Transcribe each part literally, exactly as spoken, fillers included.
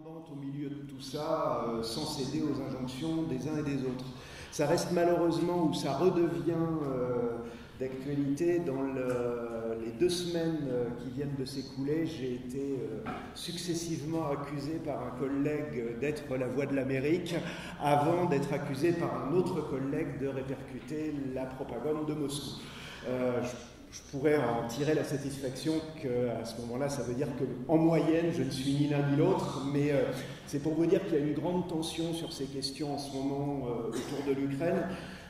indépendante au milieu de tout ça, euh, sans céder aux injonctions des uns et des autres. Ça reste malheureusement, ou ça redevient euh, d'actualité, dans le, les deux semaines qui viennent de s'écouler, j'ai été euh, successivement accusé par un collègue d'être la voix de l'Amérique, avant d'être accusé par un autre collègue de répercuter la propagande de Moscou. Euh, je Je pourrais en tirer la satisfaction qu'à ce moment-là, ça veut dire qu'en moyenne, je ne suis ni l'un ni l'autre, mais euh, c'est pour vous dire qu'il y a une grande tension sur ces questions en ce moment euh, autour de l'Ukraine,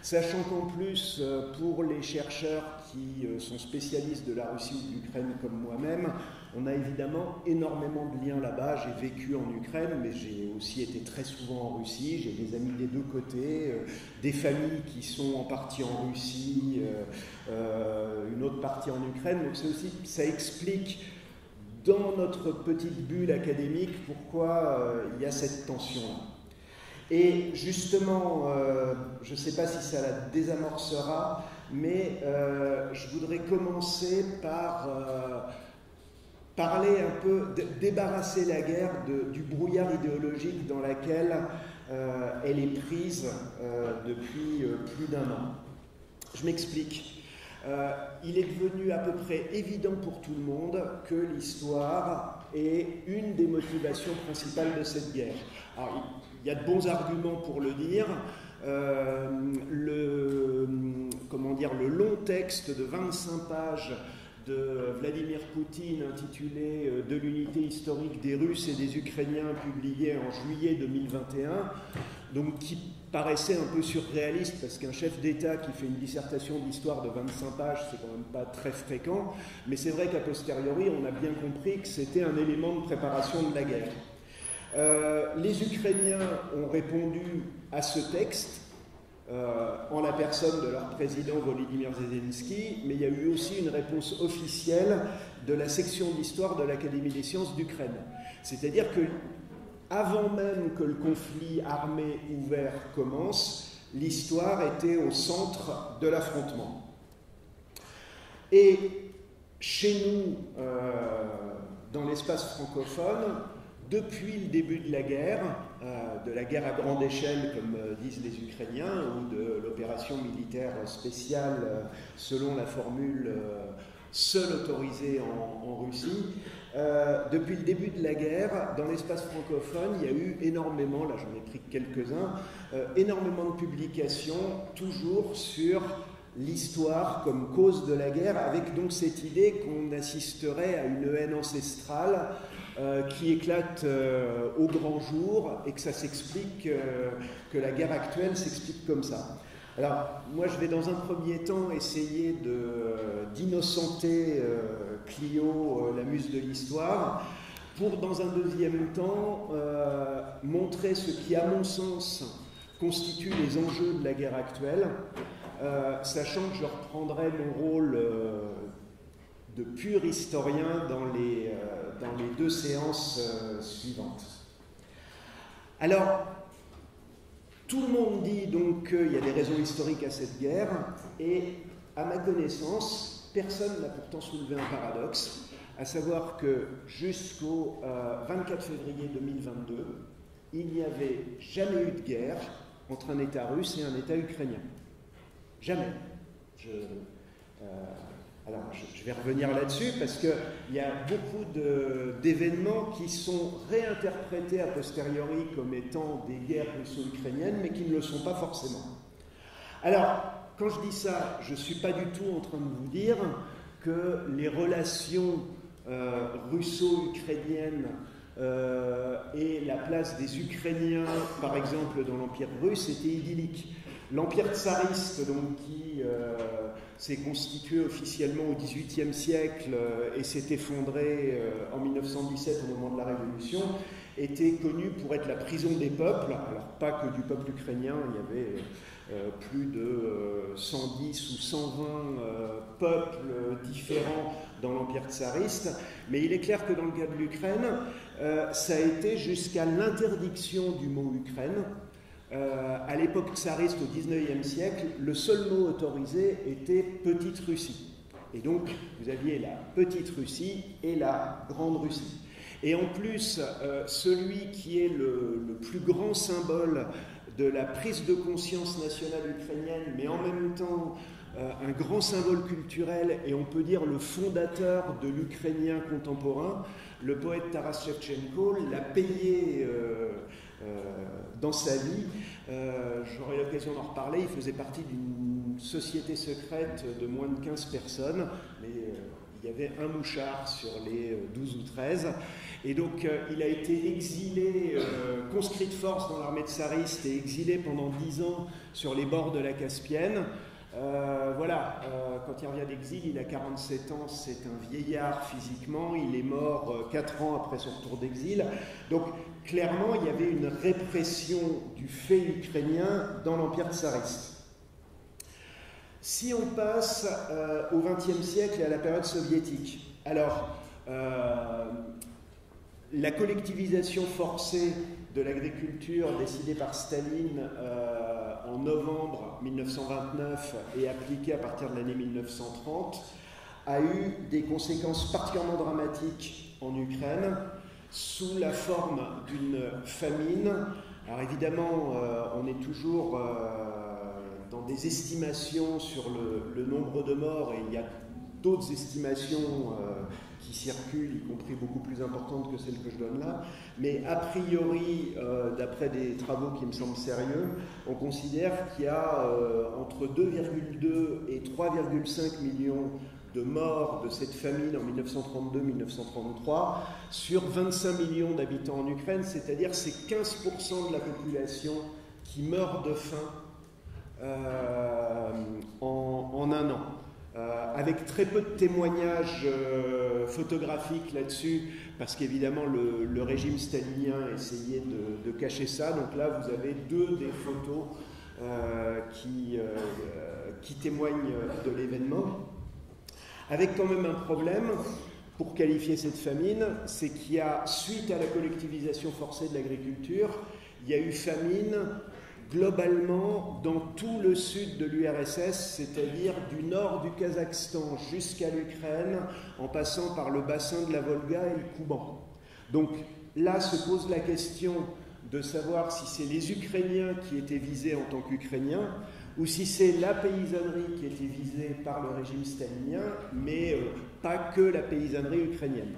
sachant qu'en plus, euh, pour les chercheurs qui euh, sont spécialistes de la Russie ou de l'Ukraine comme moi-même, on a évidemment énormément de liens là-bas. J'ai vécu en Ukraine, mais j'ai aussi été très souvent en Russie. J'ai des amis des deux côtés, euh, des familles qui sont en partie en Russie, euh, euh, une autre partie en Ukraine. Donc c'est aussi, ça explique dans notre petite bulle académique pourquoi euh, il y a cette tension-là. Et justement, euh, je ne sais pas si ça la désamorcera, mais euh, je voudrais commencer par... Euh, parler un peu, débarrasser la guerre de, du brouillard idéologique dans laquelle euh, elle est prise euh, depuis euh, plus d'un an. Je m'explique. Euh, il est devenu à peu près évident pour tout le monde que l'histoire est une des motivations principales de cette guerre. Alors, il y a de bons arguments pour le dire. Euh, le, comment dire, le long texte de vingt-cinq pages de Vladimir Poutine, intitulé « De l'unité historique des Russes et des Ukrainiens », publié en juillet deux mille vingt et un, donc qui paraissait un peu surréaliste, parce qu'un chef d'État qui fait une dissertation d'histoire de vingt-cinq pages, c'est quand même pas très fréquent, mais c'est vrai qu'a posteriori, on a bien compris que c'était un élément de préparation de la guerre. Euh, les Ukrainiens ont répondu à ce texte, Euh, en la personne de leur président Volodymyr Zelensky, mais il y a eu aussi une réponse officielle de la section d'histoire de l'Académie des sciences d'Ukraine. C'est-à-dire que avant même que le conflit armé ouvert commence, l'histoire était au centre de l'affrontement. Et chez nous, euh, dans l'espace francophone, depuis le début de la guerre, euh, de la guerre à grande échelle, comme euh, disent les Ukrainiens, ou de l'opération militaire spéciale, euh, selon la formule euh, seule autorisée en, en Russie, euh, depuis le début de la guerre, dans l'espace francophone, il y a eu énormément, là j'en ai pris quelques-uns, euh, énormément de publications, toujours sur l'histoire comme cause de la guerre, avec donc cette idée qu'on assisterait à une haine ancestrale, Euh, qui éclate euh, au grand jour, et que ça s'explique, euh, que la guerre actuelle s'explique comme ça. Alors, moi je vais dans un premier temps essayer d'innocenter euh, Clio, euh, la muse de l'histoire, pour dans un deuxième temps euh, montrer ce qui, à mon sens, constitue les enjeux de la guerre actuelle, euh, sachant que je reprendrai mon rôle euh, de pur historien dans les... Euh, dans les deux séances euh, suivantes. Alors, tout le monde dit donc qu'il y a des raisons historiques à cette guerre, et à ma connaissance, personne n'a pourtant soulevé un paradoxe, à savoir que jusqu'au euh, vingt-quatre février deux mille vingt-deux, il n'y avait jamais eu de guerre entre un État russe et un État ukrainien. Jamais. Je... Euh, Alors, je vais revenir là-dessus parce qu'il y a beaucoup d'événements qui sont réinterprétés a posteriori comme étant des guerres russo-ukrainiennes, mais qui ne le sont pas forcément. Alors, quand je dis ça, je ne suis pas du tout en train de vous dire que les relations euh, russo-ukrainiennes euh, et la place des Ukrainiens, par exemple, dans l'Empire russe, étaient idylliques. L'Empire tsariste, donc, qui... Euh, s'est constitué officiellement au dix-huitième siècle euh, et s'est effondré euh, en mille neuf cent dix-sept au moment de la Révolution, était connu pour être la prison des peuples, alors pas que du peuple ukrainien, il y avait euh, plus de euh, cent dix ou cent vingt euh, peuples différents dans l'Empire tsariste, mais il est clair que dans le cas de l'Ukraine, euh, ça a été jusqu'à l'interdiction du mot « Ukraine », Euh, à l'époque tsariste, au dix-neuvième siècle, le seul mot autorisé était « Petite Russie ». Et donc, vous aviez la Petite Russie et la Grande Russie. Et en plus, euh, celui qui est le, le plus grand symbole de la prise de conscience nationale ukrainienne, mais en même temps euh, un grand symbole culturel, et on peut dire le fondateur de l'ukrainien contemporain, le poète Taras Shevchenko, l'a payé euh, euh, dans sa vie. Euh, J'aurai l'occasion d'en reparler. Il faisait partie d'une société secrète de moins de quinze personnes, mais euh, il y avait un mouchard sur les douze ou treize. Et donc, euh, il a été exilé, euh, conscrit de force dans l'armée tsariste et exilé pendant dix ans sur les bords de la Caspienne. Euh, voilà, euh, quand il revient d'exil, il a quarante-sept ans, c'est un vieillard physiquement, il est mort euh, quatre ans après son retour d'exil. Donc, clairement, il y avait une répression du fait ukrainien dans l'Empire tsariste. Si on passe euh, au vingtième siècle et à la période soviétique, alors... Euh, la collectivisation forcée de l'agriculture décidée par Staline euh, en novembre mille neuf cent vingt-neuf et appliquée à partir de l'année mille neuf cent trente a eu des conséquences particulièrement dramatiques en Ukraine sous la forme d'une famine. Alors évidemment, euh, on est toujours euh, dans des estimations sur le, le nombre de morts et il y a d'autres estimations euh, qui circulent, y compris beaucoup plus importantes que celles que je donne là, mais a priori, euh, d'après des travaux qui me semblent sérieux, on considère qu'il y a euh, entre deux virgule deux et trois virgule cinq millions de morts de cette famine en mille neuf cent trente-deux mille neuf cent trente-trois sur vingt-cinq millions d'habitants en Ukraine, c'est-à-dire c'est quinze pour cent de la population qui meurt de faim euh, en, en un an. Euh, avec très peu de témoignages euh, photographiques là-dessus, parce qu'évidemment le, le régime stalinien essayait de, de cacher ça. Donc là, vous avez deux des photos euh, qui, euh, qui témoignent de l'événement. Avec quand même un problème, pour qualifier cette famine, c'est qu'il y a, suite à la collectivisation forcée de l'agriculture, il y a eu famine... globalement dans tout le sud de l'U R S S, c'est-à-dire du nord du Kazakhstan jusqu'à l'Ukraine, en passant par le bassin de la Volga et le Kouban. Donc là se pose la question de savoir si c'est les Ukrainiens qui étaient visés en tant qu'Ukrainiens, ou si c'est la paysannerie qui était visée par le régime stalinien, mais pas que la paysannerie ukrainienne.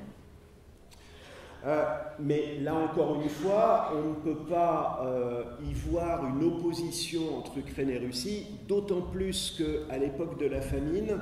Euh, mais là encore une fois, on ne peut pas euh, y voir une opposition entre Ukraine et Russie, d'autant plus qu'à l'époque de la famine,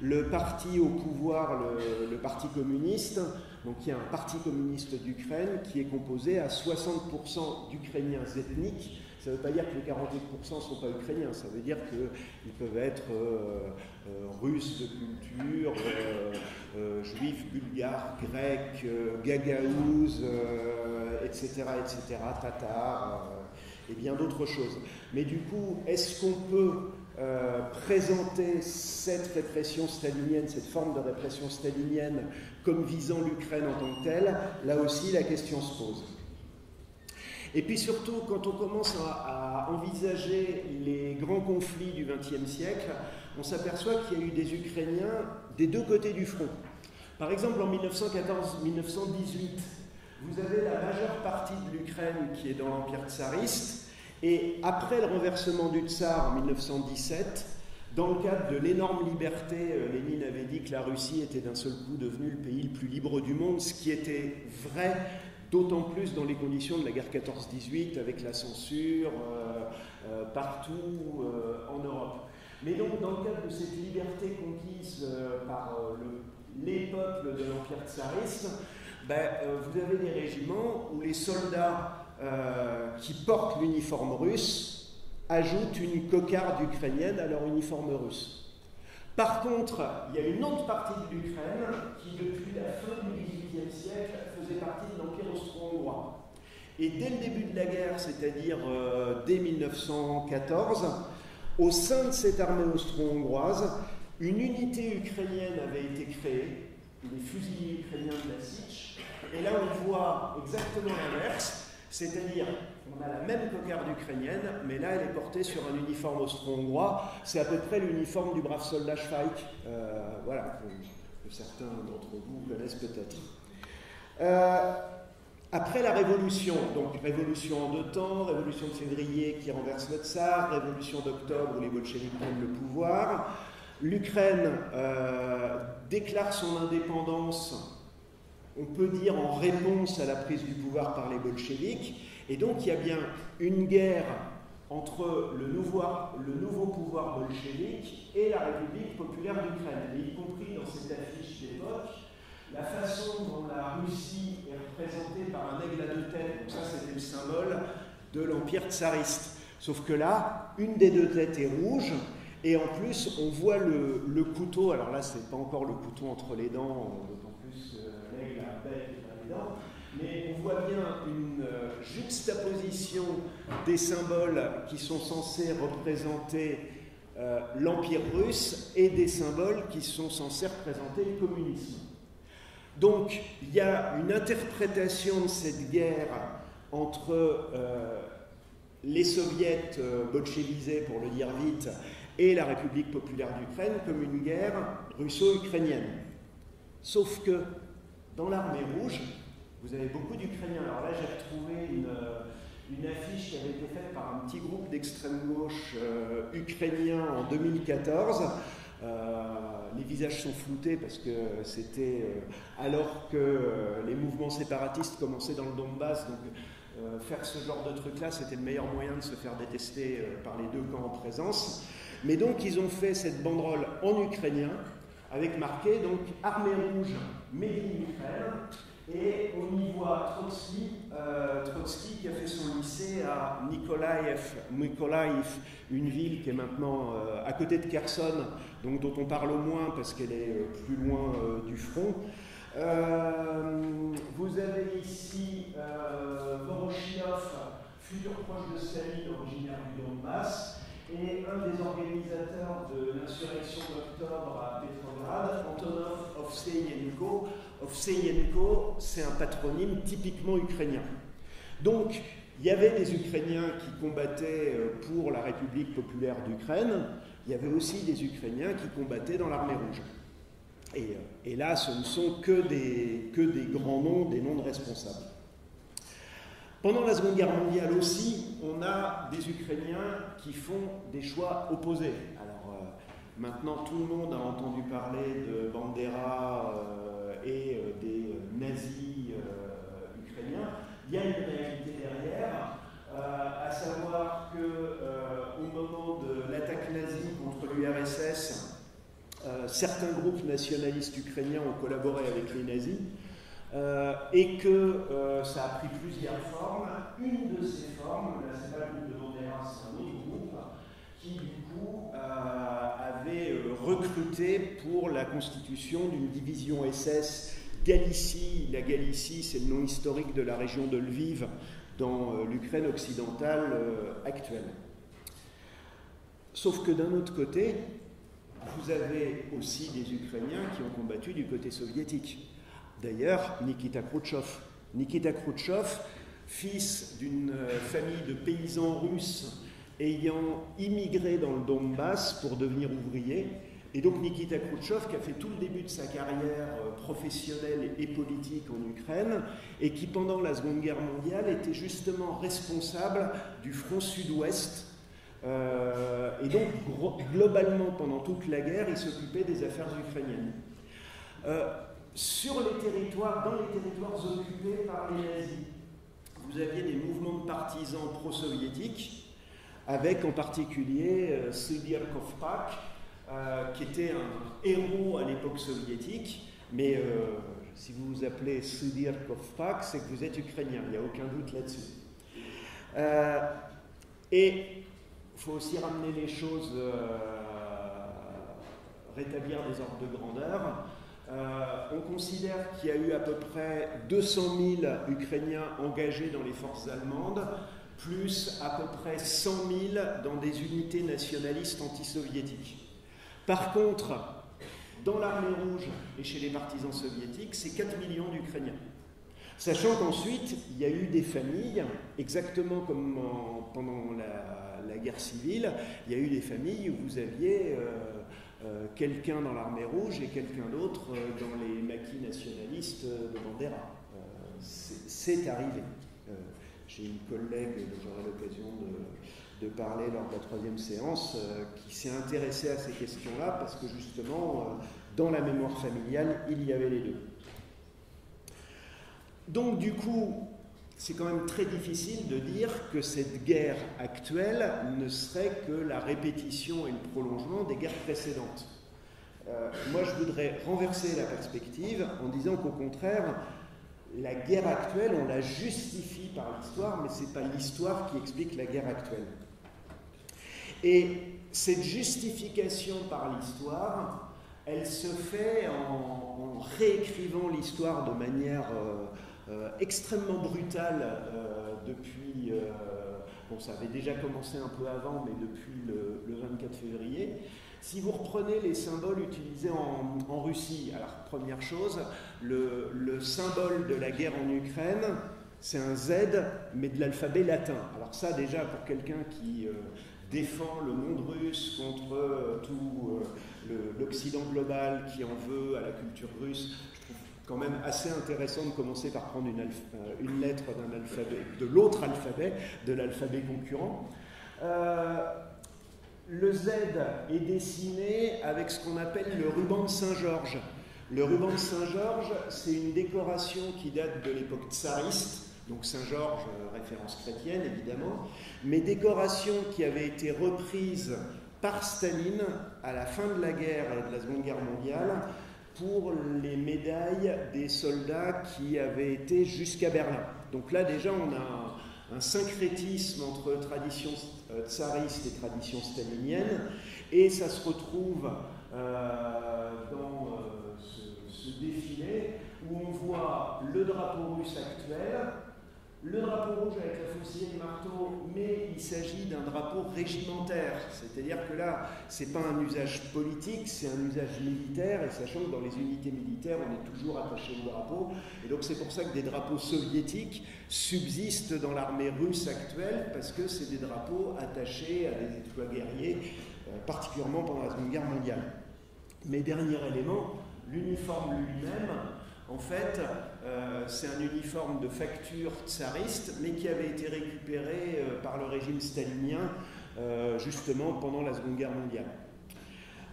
le parti au pouvoir, le, le parti communiste, donc il y a un parti communiste d'Ukraine qui est composé à soixante pour cent d'Ukrainiens ethniques. Ça ne veut pas dire que les quarante-huit pour cent ne sont pas ukrainiens, ça veut dire qu'ils peuvent être euh, euh, russes de culture, euh, euh, juifs, bulgares, grecs, euh, gagaouzes, euh, et cetera, et cetera, tatars, euh, et bien d'autres choses. Mais du coup, est-ce qu'on peut euh, présenter cette répression stalinienne, cette forme de répression stalinienne, comme visant l'Ukraine en tant que telle? Là aussi, la question se pose. Et puis surtout, quand on commence à, à envisager les grands conflits du vingtième siècle, on s'aperçoit qu'il y a eu des Ukrainiens des deux côtés du front. Par exemple, en mille neuf cent quatorze mille neuf cent dix-huit, vous avez la majeure partie de l'Ukraine qui est dans l'Empire tsariste, et après le renversement du tsar en mille neuf cent dix-sept, dans le cadre de l'énorme liberté, Lénine avait dit que la Russie était d'un seul coup devenue le pays le plus libre du monde, ce qui était vrai, d'autant plus dans les conditions de la guerre quatorze dix-huit, avec la censure euh, euh, partout euh, en Europe. Mais donc, dans le cadre de cette liberté conquise euh, par euh, le, les peuples de l'Empire tsariste, ben, euh, vous avez des régiments où les soldats euh, qui portent l'uniforme russe ajoutent une cocarde ukrainienne à leur uniforme russe. Par contre, il y a une autre partie de l'Ukraine qui, depuis la fin du dix-huitième siècle, faisait partie de l'Empire austro-hongrois. Et dès le début de la guerre, c'est-à-dire euh, dès mille neuf cent quatorze, au sein de cette armée austro-hongroise, une unité ukrainienne avait été créée, les fusiliers ukrainiens de la Sich, et là on voit exactement l'inverse, c'est-à-dire on a la même cocarde ukrainienne, mais là, elle est portée sur un uniforme austro-hongrois. C'est à peu près l'uniforme du brave soldat Schweik, euh, voilà, que, que certains d'entre vous connaissent peut-être. Euh, après la révolution, donc révolution en deux temps, révolution de février qui renverse notre tsar, révolution d'octobre où les bolcheviks prennent le pouvoir, l'Ukraine euh, déclare son indépendance, on peut dire en réponse à la prise du pouvoir par les bolcheviks, et donc il y a bien une guerre entre le nouveau, le nouveau pouvoir bolchevique et la République populaire d'Ukraine, et y compris dans cette affiche d'époque, la façon dont la Russie est représentée par un aigle à deux têtes, ça c'était le symbole de l'empire tsariste. Sauf que là, une des deux têtes est rouge, et en plus on voit le, le couteau, alors là c'est pas encore le couteau entre les dents, d'autant plus euh, l'aigle a un bec dans les dents, mais on voit bien une juxtaposition des symboles qui sont censés représenter euh, l'Empire russe et des symboles qui sont censés représenter le communisme. Donc, il y a une interprétation de cette guerre entre euh, les soviets euh, bolchevisés, pour le dire vite, et la République populaire d'Ukraine comme une guerre russo-ukrainienne. Sauf que, dans l'armée rouge, vous avez beaucoup d'Ukrainiens. Alors là, j'ai retrouvé une, une affiche qui avait été faite par un petit groupe d'extrême gauche euh, ukrainien en deux mille quatorze. Euh, les visages sont floutés parce que c'était euh, alors que euh, les mouvements séparatistes commençaient dans le Donbass. Donc euh, faire ce genre de truc-là, c'était le meilleur moyen de se faire détester euh, par les deux camps en présence. Mais donc, ils ont fait cette banderole en ukrainien avec marqué donc Armée rouge, Made in Ukraine. Et on y voit Trotsky, euh, Trotsky qui a fait son lycée à Mykolaïf, Mykolaïf, une ville qui est maintenant euh, à côté de Kherson, donc dont on parle au moins parce qu'elle est euh, plus loin euh, du front. Euh, vous avez ici euh, Voroshilov, futur proche de Staline, originaire du Donbass, et un des organisateurs de l'insurrection d'octobre à Pétrograd, Antonin Ovsiyenko. Ovsiyenko, c'est un patronyme typiquement ukrainien. Donc, il y avait des Ukrainiens qui combattaient pour la République populaire d'Ukraine, il y avait aussi des Ukrainiens qui combattaient dans l'armée rouge. Et, et là, ce ne sont que des, que des grands noms, des noms de responsables. Pendant la Seconde Guerre mondiale aussi, on a des Ukrainiens qui font des choix opposés. Alors, euh, maintenant, tout le monde a entendu parler de Bandera, euh, et des nazis euh, ukrainiens, il y a une réalité derrière, euh, à savoir qu'au euh, moment de l'attaque nazie contre l'U R S S, euh, certains groupes nationalistes ukrainiens ont collaboré avec les nazis, euh, et que euh, ça a pris plusieurs formes. Une de ces formes, là c'est pas le groupe de Bandera, c'est un autre groupe, qui du coup euh, avait euh, recruté pour la constitution d'une division S S Galicie. La Galicie, c'est le nom historique de la région de Lviv dans euh, l'Ukraine occidentale euh, actuelle. Sauf que d'un autre côté, vous avez aussi des Ukrainiens qui ont combattu du côté soviétique. D'ailleurs, Nikita Khrouchtchev. Nikita Khrouchtchev, fils d'une euh, famille de paysans russes ayant immigré dans le Donbass pour devenir ouvrier. Et donc Nikita Khrouchtchev, qui a fait tout le début de sa carrière professionnelle et politique en Ukraine, et qui pendant la Seconde Guerre mondiale était justement responsable du front sud-ouest. Euh, et donc globalement, pendant toute la guerre, il s'occupait des affaires ukrainiennes. Euh, sur les territoires, dans les territoires occupés par les nazis, vous aviez des mouvements de partisans pro-soviétiques, avec en particulier euh, Sydir Kovpak, euh, qui était un héros à l'époque soviétique, mais euh, si vous vous appelez Sydir Kovpak, c'est que vous êtes ukrainien, il n'y a aucun doute là-dessus. Euh, et il faut aussi ramener les choses, euh, rétablir des ordres de grandeur. Euh, on considère qu'il y a eu à peu près deux cent mille Ukrainiens engagés dans les forces allemandes, plus à peu près cent mille dans des unités nationalistes antisoviétiques. Par contre, dans l'armée rouge et chez les partisans soviétiques, c'est quatre millions d'Ukrainiens. Sachant qu'ensuite, il y a eu des familles, exactement comme en, pendant la, la guerre civile, il y a eu des familles où vous aviez euh, euh, quelqu'un dans l'armée rouge et quelqu'un d'autre euh, dans les maquis nationalistes de Bandera. Euh, c'est arrivé. Euh, J'ai une collègue dont j'aurai l'occasion de, de parler lors de la troisième séance euh, qui s'est intéressée à ces questions-là parce que justement, euh, dans la mémoire familiale, il y avait les deux. Donc du coup, c'est quand même très difficile de dire que cette guerre actuelle ne serait que la répétition et le prolongement des guerres précédentes. Euh, moi, je voudrais renverser la perspective en disant qu'au contraire, la guerre actuelle, on la justifie par l'histoire, mais ce n'est pas l'histoire qui explique la guerre actuelle. Et cette justification par l'histoire, elle se fait en, en réécrivant l'histoire de manière euh, euh, extrêmement brutale euh, depuis... Euh, bon, ça avait déjà commencé un peu avant, mais depuis le, le vingt-quatre février. Si vous reprenez les symboles utilisés en, en Russie, alors première chose, le, le symbole de la guerre en Ukraine, c'est un Z, mais de l'alphabet latin. Alors ça déjà, pour quelqu'un qui euh, défend le monde russe contre euh, tout euh, l'Occident global qui en veut à la culture russe, je trouve quand même assez intéressant de commencer par prendre une, une lettre d'un alphabet, de l'autre alphabet, de l'alphabet concurrent. Euh, Le Z est dessiné avec ce qu'on appelle le ruban de Saint-Georges. Le ruban de Saint-Georges, c'est une décoration qui date de l'époque tsariste, donc Saint-Georges, référence chrétienne évidemment, mais décoration qui avait été reprise par Staline à la fin de la guerre et de la Seconde Guerre mondiale pour les médailles des soldats qui avaient été jusqu'à Berlin. Donc là déjà on a un un syncrétisme entre tradition tsariste et tradition stalinienne, et ça se retrouve euh, dans euh, ce, ce défilé où on voit le drapeau russe actuel, le drapeau rouge avec la faucille et le marteau, mais il s'agit d'un drapeau régimentaire, c'est-à-dire que là, c'est pas un usage politique, c'est un usage militaire, et sachant que dans les unités militaires, on est toujours attaché au drapeau, et donc c'est pour ça que des drapeaux soviétiques subsistent dans l'armée russe actuelle, parce que c'est des drapeaux attachés à des exploits guerriers, particulièrement pendant la Seconde Guerre mondiale. Mais dernier élément, l'uniforme lui-même, en fait, euh, c'est un uniforme de facture tsariste, mais qui avait été récupéré euh, par le régime stalinien, euh, justement, pendant la Seconde Guerre mondiale.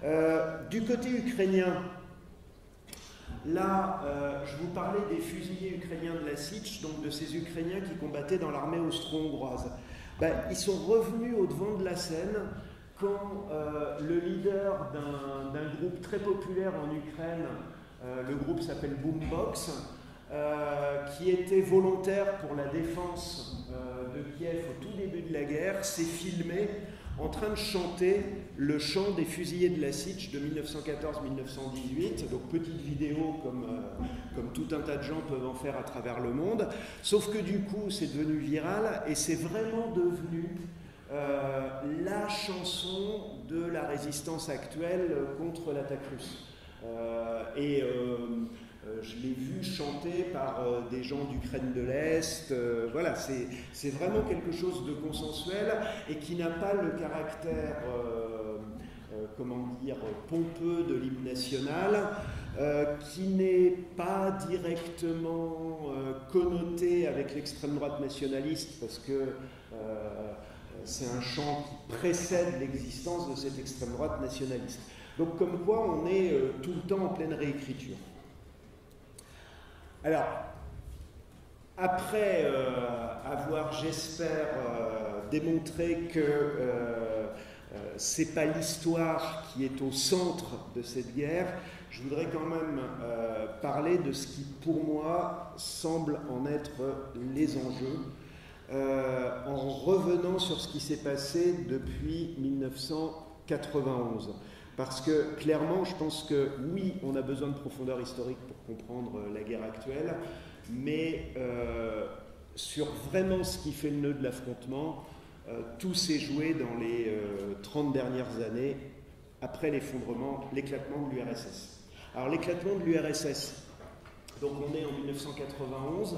Euh, du côté ukrainien, là, euh, je vous parlais des fusiliers ukrainiens de la Sitch, donc de ces Ukrainiens qui combattaient dans l'armée austro-hongroise. Ben, ils sont revenus au devant de la scène quand euh, le leader d'un groupe très populaire en Ukraine, Euh, le groupe s'appelle Boombox, euh, qui était volontaire pour la défense euh, de Kiev au tout début de la guerre, s'est filmé en train de chanter le chant des fusillés de la Sitch de mille neuf cent quatorze à mille neuf cent dix-huit, donc petite vidéo comme, euh, comme tout un tas de gens peuvent en faire à travers le monde, sauf que du coup c'est devenu viral et c'est vraiment devenu euh, la chanson de la résistance actuelle contre l'attaque russe. Euh, et euh, euh, je l'ai vu chanter par euh, des gens d'Ukraine de l'Est, euh, voilà, c'est vraiment quelque chose de consensuel et qui n'a pas le caractère, euh, euh, comment dire, pompeux de l'hymne national, euh, qui n'est pas directement euh, connoté avec l'extrême droite nationaliste parce que euh, c'est un chant qui précède l'existence de cette extrême droite nationaliste. Donc comme quoi on est euh, tout le temps en pleine réécriture. Alors, après euh, avoir, j'espère, euh, démontré que euh, euh, c'est pas l'histoire qui est au centre de cette guerre, je voudrais quand même euh, parler de ce qui, pour moi, semble en être les enjeux, euh, en revenant sur ce qui s'est passé depuis mille neuf cent quatre-vingt-onze. Parce que, clairement, je pense que, oui, on a besoin de profondeur historique pour comprendre la guerre actuelle, mais euh, sur vraiment ce qui fait le nœud de l'affrontement, euh, tout s'est joué dans les euh, trente dernières années, après l'effondrement, l'éclatement de l'U R S S. Alors, l'éclatement de l'U R S S, donc on est en mille neuf cent quatre-vingt-onze,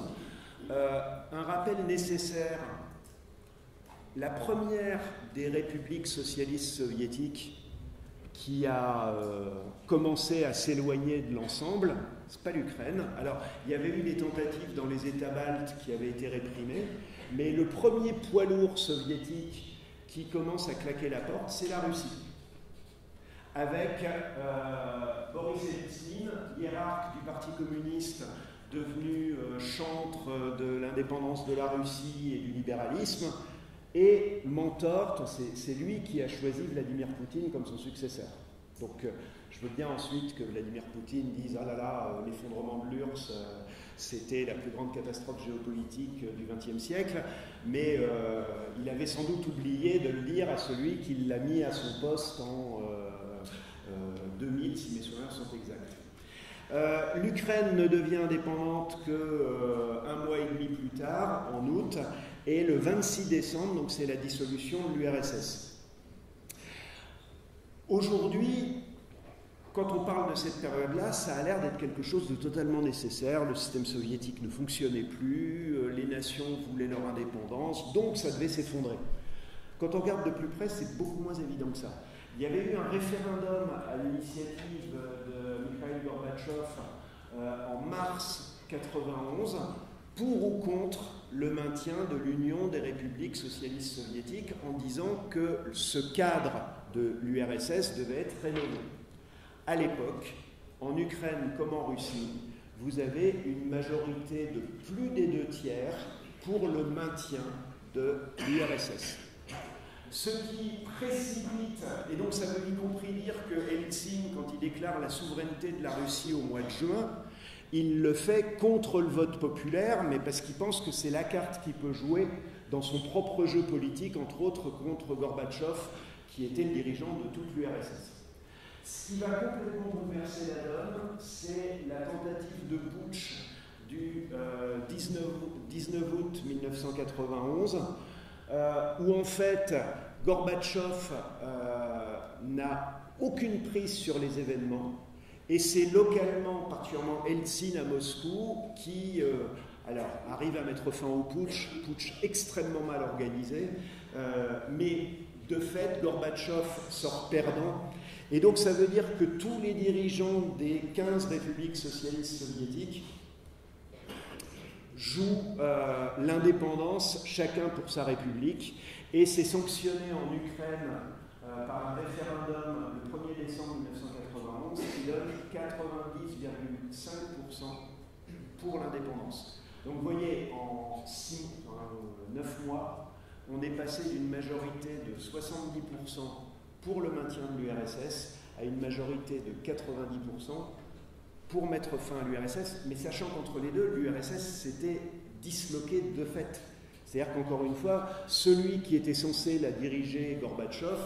euh, un rappel nécessaire, la première des républiques socialistes soviétiques, qui a euh, commencé à s'éloigner de l'ensemble, c'est pas l'Ukraine. Alors, il y avait eu des tentatives dans les États baltes qui avaient été réprimées, mais le premier poids lourd soviétique qui commence à claquer la porte, c'est la Russie. Avec euh, Boris Yeltsin, hiérarque du Parti communiste, devenu euh, chantre de l'indépendance de la Russie et du libéralisme, et mentor, c'est lui qui a choisi Vladimir Poutine comme son successeur. Donc euh, je veux bien ensuite que Vladimir Poutine dise « Ah là là, euh, l'effondrement de l'U R S S, euh, c'était la plus grande catastrophe géopolitique euh, du vingtième siècle », mais euh, il avait sans doute oublié de le dire à celui qui l'a mis à son poste en euh, euh, deux mille, si mes souvenirs sont exacts. Euh, L'Ukraine ne devient indépendante qu'un euh, mois et demi plus tard, en août, et le vingt-six décembre, donc c'est la dissolution de l'U R S S. Aujourd'hui, quand on parle de cette période-là, ça a l'air d'être quelque chose de totalement nécessaire. Le système soviétique ne fonctionnait plus, les nations voulaient leur indépendance, donc ça devait s'effondrer. Quand on regarde de plus près, c'est beaucoup moins évident que ça. Il y avait eu un référendum à l'initiative de Mikhail Gorbatchev euh, en mars quatre-vingt-onze, pour ou contre le maintien de l'Union des républiques socialistes soviétiques, en disant que ce cadre de l'U R S S devait être rénové. À l'époque, en Ukraine comme en Russie, vous avez une majorité de plus des deux tiers pour le maintien de l'U R S S. Ce qui précipite, et donc ça veut y compris dire que Yeltsin, quand il déclare la souveraineté de la Russie au mois de juin, il le fait contre le vote populaire, mais parce qu'il pense que c'est la carte qu'il peut jouer dans son propre jeu politique, entre autres contre Gorbatchev, qui était le dirigeant de toute l'U R S S. Ce qui va complètement bouleverser la donne, c'est la tentative de putsch du euh, dix-neuf août mille neuf cent quatre-vingt-onze, euh, où en fait Gorbatchev euh, n'a aucune prise sur les événements. Et c'est localement, particulièrement Yeltsin à Moscou, qui euh, alors, arrive à mettre fin au putsch, putsch extrêmement mal organisé, euh, mais de fait, Gorbatchev sort perdant. Et donc ça veut dire que tous les dirigeants des quinze républiques socialistes soviétiques jouent euh, l'indépendance, chacun pour sa république, et c'est sanctionné en Ukraine euh, par un référendum le premier décembre mille neuf cent quatre-vingt-onze. Qui donne quatre-vingt-dix virgule cinq pour cent pour l'indépendance. Donc vous voyez, en six, neuf mois, on est passé d'une majorité de soixante-dix pour cent pour le maintien de l'U R S S à une majorité de quatre-vingt-dix pour cent pour mettre fin à l'U R S S, mais sachant qu'entre les deux, l'U R S S s'était disloquée de fait. C'est-à-dire qu'encore une fois, celui qui était censé la diriger, Gorbatchev,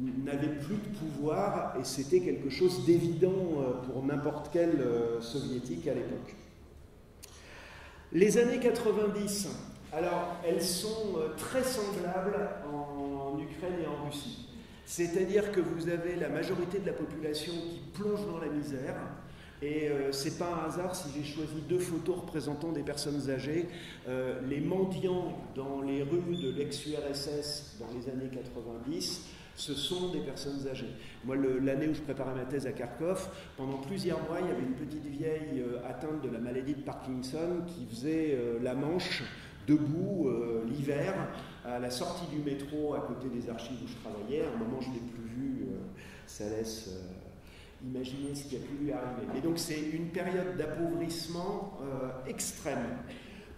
n'avait plus de pouvoir, et c'était quelque chose d'évident pour n'importe quel soviétique à l'époque. Les années quatre-vingt-dix, alors elles sont très semblables en Ukraine et en Russie. C'est-à-dire que vous avez la majorité de la population qui plonge dans la misère, et euh, c'est pas un hasard si j'ai choisi deux photos représentant des personnes âgées, euh, les mendiants dans les rues de l'ex-U R S S dans les années quatre-vingt-dix, ce sont des personnes âgées. Moi, l'année où je préparais ma thèse à Kharkov, pendant plusieurs mois, il y avait une petite vieille euh, atteinte de la maladie de Parkinson qui faisait euh, la manche debout euh, l'hiver, à la sortie du métro, à côté des archives où je travaillais. À un moment, je ne l'ai plus vue, euh, ça laisse euh, imaginer ce qui a pu lui arriver. Et donc, c'est une période d'appauvrissement euh, extrême.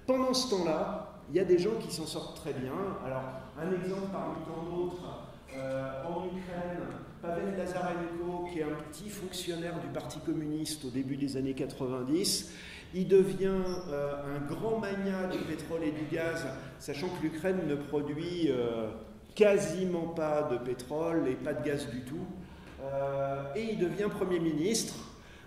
Pendant ce temps-là, il y a des gens qui s'en sortent très bien. Alors, un exemple parmi tant d'autres. Euh, en Ukraine, Pavel Lazarenko, qui est un petit fonctionnaire du Parti communiste au début des années quatre-vingt-dix, il devient euh, un grand magnat du pétrole et du gaz, sachant que l'Ukraine ne produit euh, quasiment pas de pétrole et pas de gaz du tout. Euh, et il devient Premier ministre.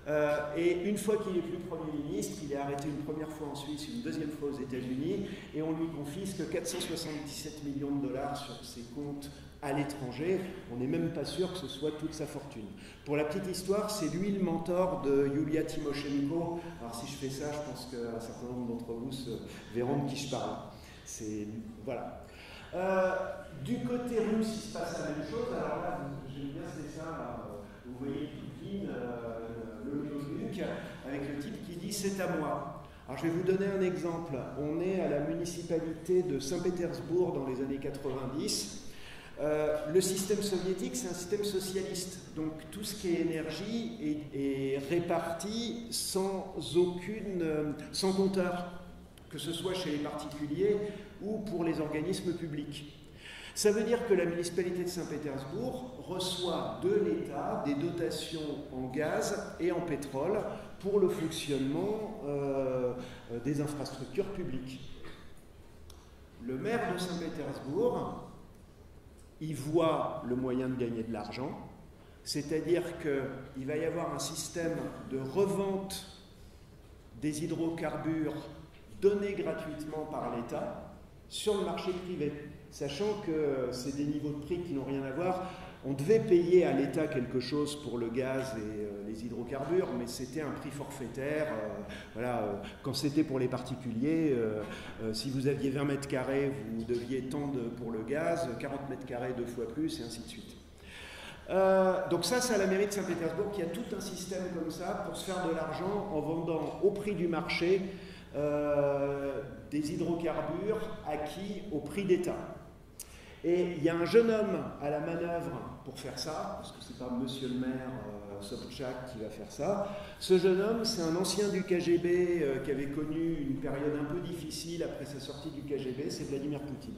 Euh, et une fois qu'il n'est plus Premier ministre, il est arrêté une première fois en Suisse, une deuxième fois aux États-Unis, et on lui confisque quatre cent soixante-dix-sept millions de dollars sur ses comptes à l'étranger. On n'est même pas sûr que ce soit toute sa fortune. Pour la petite histoire, c'est lui le mentor de Yulia Tymoshenko. Alors si je fais ça, je pense qu'un certain nombre d'entre vous se verront de qui je parle. C'est... voilà. Euh, du côté russe, il se passe la même chose. Alors là, j'aime bien ces ça, là, vous voyez Poutine, euh, le Moloduc, avec le type qui dit « c'est à moi ». Alors je vais vous donner un exemple. On est à la municipalité de Saint-Pétersbourg dans les années quatre-vingt-dix. Euh, le système soviétique, c'est un système socialiste. Donc tout ce qui est énergie est, est réparti sans, aucune, sans compteur, que ce soit chez les particuliers ou pour les organismes publics. Ça veut dire que la municipalité de Saint-Pétersbourg reçoit de l'État des dotations en gaz et en pétrole pour le fonctionnement euh, des infrastructures publiques. Le maire de Saint-Pétersbourg y voit le moyen de gagner de l'argent, c'est-à-dire qu'il va y avoir un système de revente des hydrocarbures donnés gratuitement par l'État sur le marché privé. Sachant que c'est des niveaux de prix qui n'ont rien à voir. On devait payer à l'État quelque chose pour le gaz et les hydrocarbures, mais c'était un prix forfaitaire. Voilà, quand c'était pour les particuliers, si vous aviez vingt mètres carrés, vous deviez tant de, pour le gaz, quarante mètres carrés, deux fois plus, et ainsi de suite. Euh, donc ça, c'est à la mairie de Saint-Pétersbourg qui a tout un système comme ça pour se faire de l'argent en vendant au prix du marché euh, des hydrocarbures acquis au prix d'État. Et il y a un jeune homme à la manœuvre pour faire ça, parce que c'est pas monsieur le maire euh, Sobchak qui va faire ça. Ce jeune homme, c'est un ancien du K G B euh, qui avait connu une période un peu difficile après sa sortie du K G B, c'est Vladimir Poutine.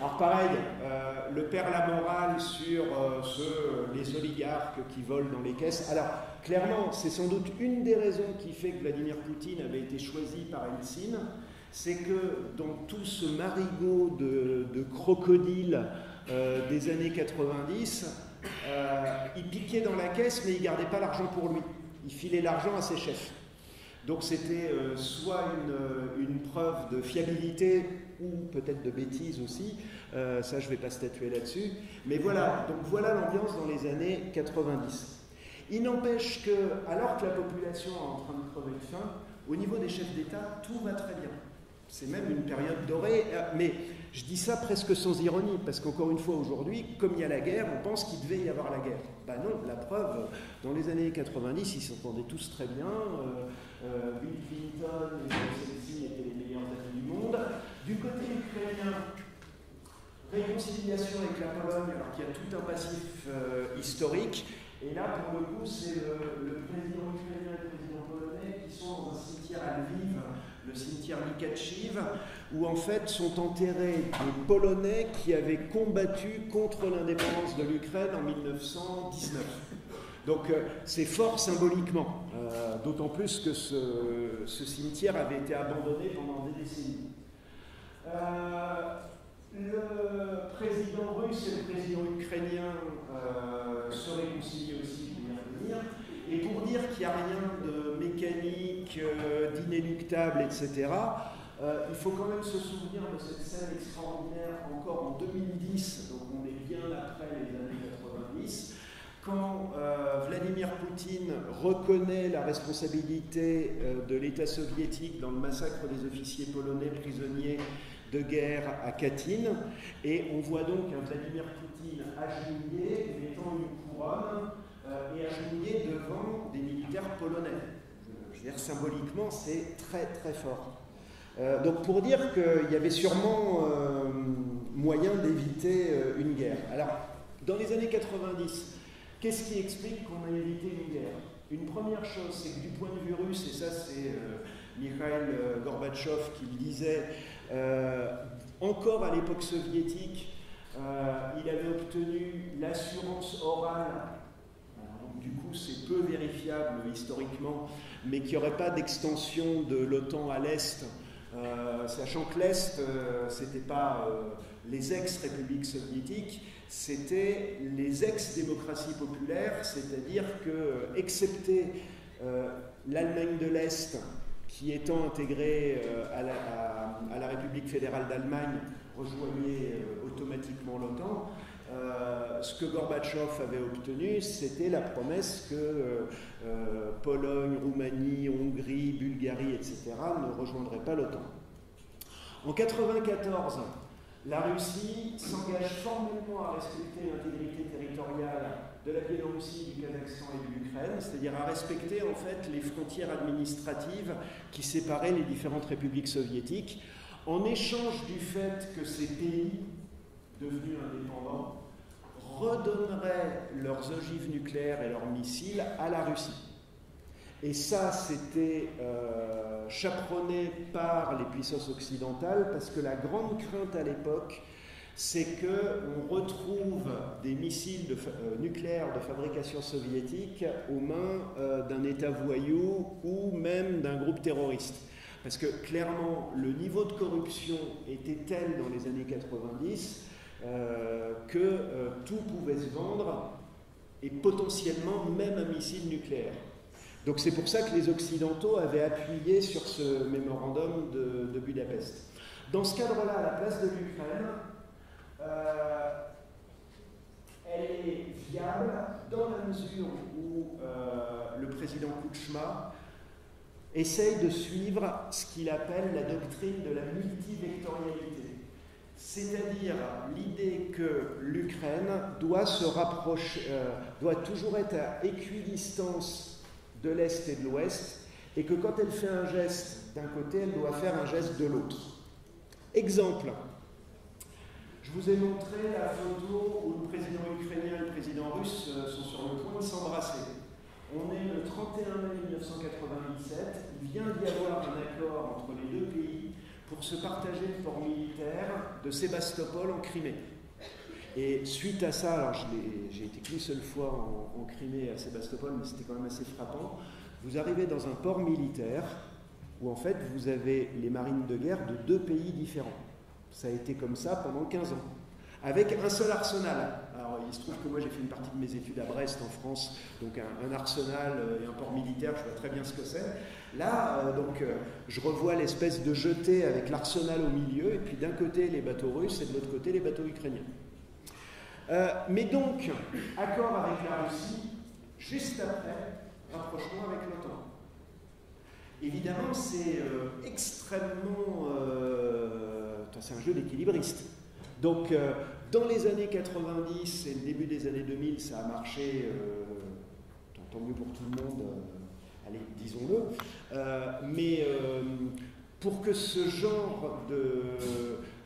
Alors pareil, euh, le perd la morale sur euh, ceux, les oligarques qui volent dans les caisses. Alors clairement, c'est sans doute une des raisons qui fait que Vladimir Poutine avait été choisi par Yeltsin, c'est que dans tout ce marigot de, de crocodiles euh, des années quatre-vingt-dix, euh, il piquait dans la caisse, mais il ne gardait pas l'argent pour lui. Il filait l'argent à ses chefs. Donc c'était euh, soit une, une preuve de fiabilité, ou peut-être de bêtises aussi. Euh, ça, je ne vais pas statuer là-dessus. Mais voilà, donc voilà l'ambiance dans les années quatre-vingt-dix. Il n'empêche que, alors que la population est en train de crever de faim, au niveau des chefs d'État, tout va très bien. C'est même une période dorée, mais je dis ça presque sans ironie, parce qu'encore une fois aujourd'hui, comme il y a la guerre, on pense qu'il devait y avoir la guerre. Ben non, la preuve, dans les années quatre-vingt-dix, ils s'entendaient tous très bien, euh, euh, Bill Clinton et Zelensky étaient les meilleurs amis du monde. Du côté ukrainien, réconciliation avec la Pologne, alors qu'il y a tout un passif euh, historique, et là pour le coup c'est le, le président ukrainien et le président polonais qui sont dans un cimetière à Lviv, le cimetière Mykolaïf, où en fait sont enterrés des Polonais qui avaient combattu contre l'indépendance de l'Ukraine en mille neuf cent dix-neuf. Donc euh, c'est fort symboliquement, euh, d'autant plus que ce, ce cimetière avait été abandonné pendant des décennies. Euh, le président russe et le président ukrainien euh, se réconcilient aussi, je vais y revenir. Et pour dire qu'il n'y a rien de mécanique, euh, d'inéluctable, et cetera, euh, il faut quand même se souvenir de cette scène extraordinaire encore en deux mille dix, donc on est bien après les années quatre-vingt-dix, quand euh, Vladimir Poutine reconnaît la responsabilité euh, de l'État soviétique dans le massacre des officiers polonais prisonniers de guerre à Katyn, et on voit donc un Vladimir Poutine agenouillé, mettant une couronne, et agenouillé devant des militaires polonais. Je veux dire, symboliquement, c'est très très fort. Euh, donc pour dire qu'il y avait sûrement euh, moyen d'éviter euh, une guerre. Alors, dans les années quatre-vingt-dix, qu'est-ce qui explique qu'on a évité une guerre? Une première chose, c'est que du point de vue russe, et ça c'est euh, Mikhail euh, Gorbatchev qui le disait, euh, encore à l'époque soviétique, euh, il avait obtenu l'assurance orale. Du coup, c'est peu vérifiable historiquement, mais qu'il n'y aurait pas d'extension de l'OTAN à l'Est, euh, sachant que l'Est, euh, ce n'était pas euh, les ex-républiques soviétiques, c'était les ex-démocraties populaires, c'est-à-dire que, excepté euh, l'Allemagne de l'Est, qui étant intégrée euh, à, la, à, à la République fédérale d'Allemagne, rejoignait euh, automatiquement l'OTAN. Euh, ce que Gorbatchev avait obtenu, c'était la promesse que euh, euh, Pologne, Roumanie, Hongrie, Bulgarie, et cetera ne rejoindraient pas l'OTAN. En mille neuf cent quatre-vingt-quatorze, La Russie s'engage formellement à respecter l'intégrité territoriale de la Biélorussie, du Kazakhstan et de l'Ukraine, c'est-à-dire à respecter en fait les frontières administratives qui séparaient les différentes républiques soviétiques, en échange du fait que ces pays, devenus indépendants, redonneraient leurs ogives nucléaires et leurs missiles à la Russie. Et ça, c'était euh, chaperonné par les puissances occidentales, parce que la grande crainte à l'époque, c'est qu'on retrouve des missiles de, euh, nucléaires de fabrication soviétique aux mains euh, d'un État voyou ou même d'un groupe terroriste. Parce que clairement, le niveau de corruption était tel dans les années quatre-vingt-dix euh, que euh, tout pouvait se vendre, et potentiellement même un missile nucléaire. Donc c'est pour ça que les Occidentaux avaient appuyé sur ce mémorandum de, de Budapest. Dans ce cadre-là, à la place de l'Ukraine, euh, elle est viable dans la mesure où euh, le président Kouchma essaye de suivre ce qu'il appelle la doctrine de la multivectorialité. C'est-à-dire l'idée que l'Ukraine doit se rapprocher, euh, doit toujours être à équidistance de l'Est et de l'Ouest, et que quand elle fait un geste d'un côté, elle doit faire un geste de l'autre. Exemple, je vous ai montré la photo où le président ukrainien et le président russe sont sur le point de s'embrasser. On est le trente et un mai mille neuf cent quatre-vingt-dix-sept, il vient d'y avoir un accord entre les deux pays pour se partager le port militaire de Sébastopol en Crimée. Et suite à ça, alors j'ai été qu'une seule fois en, en Crimée à Sébastopol, mais c'était quand même assez frappant, vous arrivez dans un port militaire où en fait vous avez les marines de guerre de deux pays différents. Ça a été comme ça pendant quinze ans, avec un seul arsenal. Alors il se trouve que moi j'ai fait une partie de mes études à Brest en France, donc un, un arsenal et un port militaire, je vois très bien ce que c'est. Là, euh, donc, euh, je revois l'espèce de jetée avec l'arsenal au milieu, et puis d'un côté les bateaux russes et de l'autre côté les bateaux ukrainiens. Euh, mais donc, accord avec la Russie, juste après, rapprochement avec l'OTAN. Évidemment, c'est euh, extrêmement... Euh, c'est un jeu d'équilibriste. Donc, euh, dans les années quatre-vingt-dix et le début des années deux mille, ça a marché, euh, tant mieux pour tout le monde, euh, allez, disons-le. Euh, mais euh, pour que ce genre de...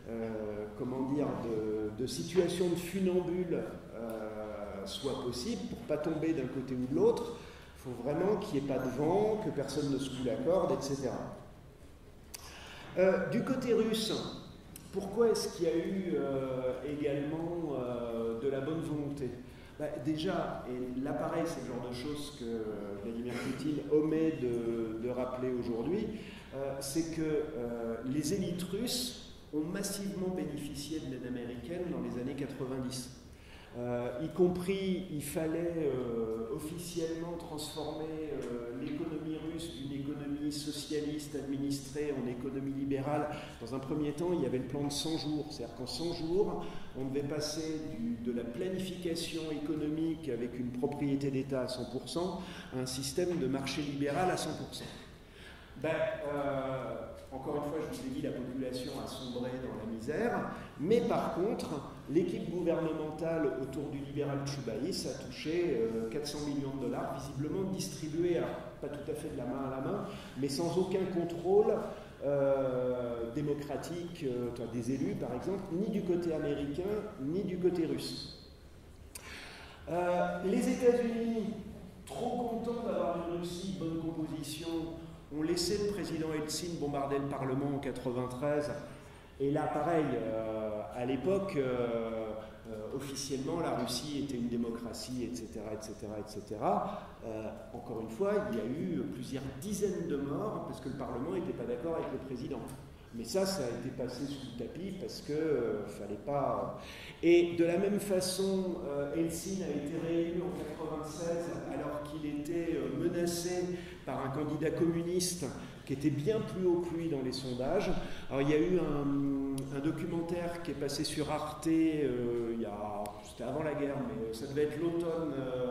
Euh, comment dire, de, de situation de funambule euh, soit possible, pour ne pas tomber d'un côté ou de l'autre, il faut vraiment qu'il n'y ait pas de vent, que personne ne se coule la corde, et cetera. Euh, du côté russe, pourquoi est-ce qu'il y a eu euh, également euh, de la bonne volonté? Bah, déjà, et là pareil, c'est le genre de choses que Vladimir Poutine omet de, de rappeler aujourd'hui, euh, c'est que euh, les élites russes ont massivement bénéficié de l'aide américaine dans les années quatre-vingt-dix. Euh, y compris, il fallait euh, officiellement transformer euh, l'économie russe d'une économie socialiste administrée en économie libérale. Dans un premier temps, il y avait le plan de cent jours. C'est-à-dire qu'en cent jours, on devait passer du, de la planification économique avec une propriété d'État à cent pour cent à un système de marché libéral à cent pour cent. Ben, euh, encore une fois, je vous ai dit, la population a sombré dans la misère, mais par contre, l'équipe gouvernementale autour du libéral Chubaïs a touché euh, quatre cents millions de dollars, visiblement distribués, alors, pas tout à fait de la main à la main, mais sans aucun contrôle euh, démocratique euh, des élus, par exemple, ni du côté américain, ni du côté russe. Euh, les États-Unis, trop contents d'avoir une Russie bonne composition, on laissait le président Yeltsin bombarder le Parlement en mille neuf cent quatre-vingt-treize. Et là, pareil, euh, à l'époque, euh, euh, officiellement, la Russie était une démocratie, et cetera, et cetera, et cetera. Euh, encore une fois, il y a eu plusieurs dizaines de morts parce que le Parlement n'était pas d'accord avec le président. Mais ça, ça a été passé sous le tapis parce que euh, fallait pas... Et de la même façon, euh, Yeltsin a été réélu en mille neuf cent quatre-vingt-seize alors qu'il était euh, menacé par un candidat communiste qui était bien plus haut que lui dans les sondages. Alors il y a eu un, un documentaire qui est passé sur Arte, euh, c'était avant la guerre, mais ça devait être l'automne... Euh,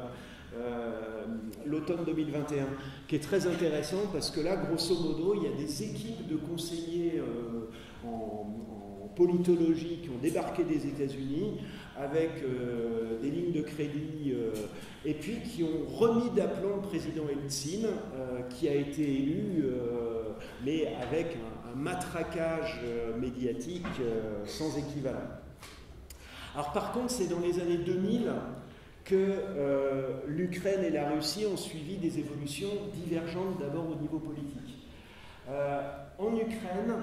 Euh, l'automne deux mille vingt et un, qui est très intéressant parce que là, grosso modo, il y a des équipes de conseillers euh, en, en politologie qui ont débarqué des États-Unis avec euh, des lignes de crédit euh, et puis qui ont remis d'aplomb le président Yeltsin euh, qui a été élu euh, mais avec un, un matraquage euh, médiatique euh, sans équivalent. Alors par contre, c'est dans les années deux mille que euh, l'Ukraine et la Russie ont suivi des évolutions divergentes d'abord au niveau politique. Euh, en Ukraine,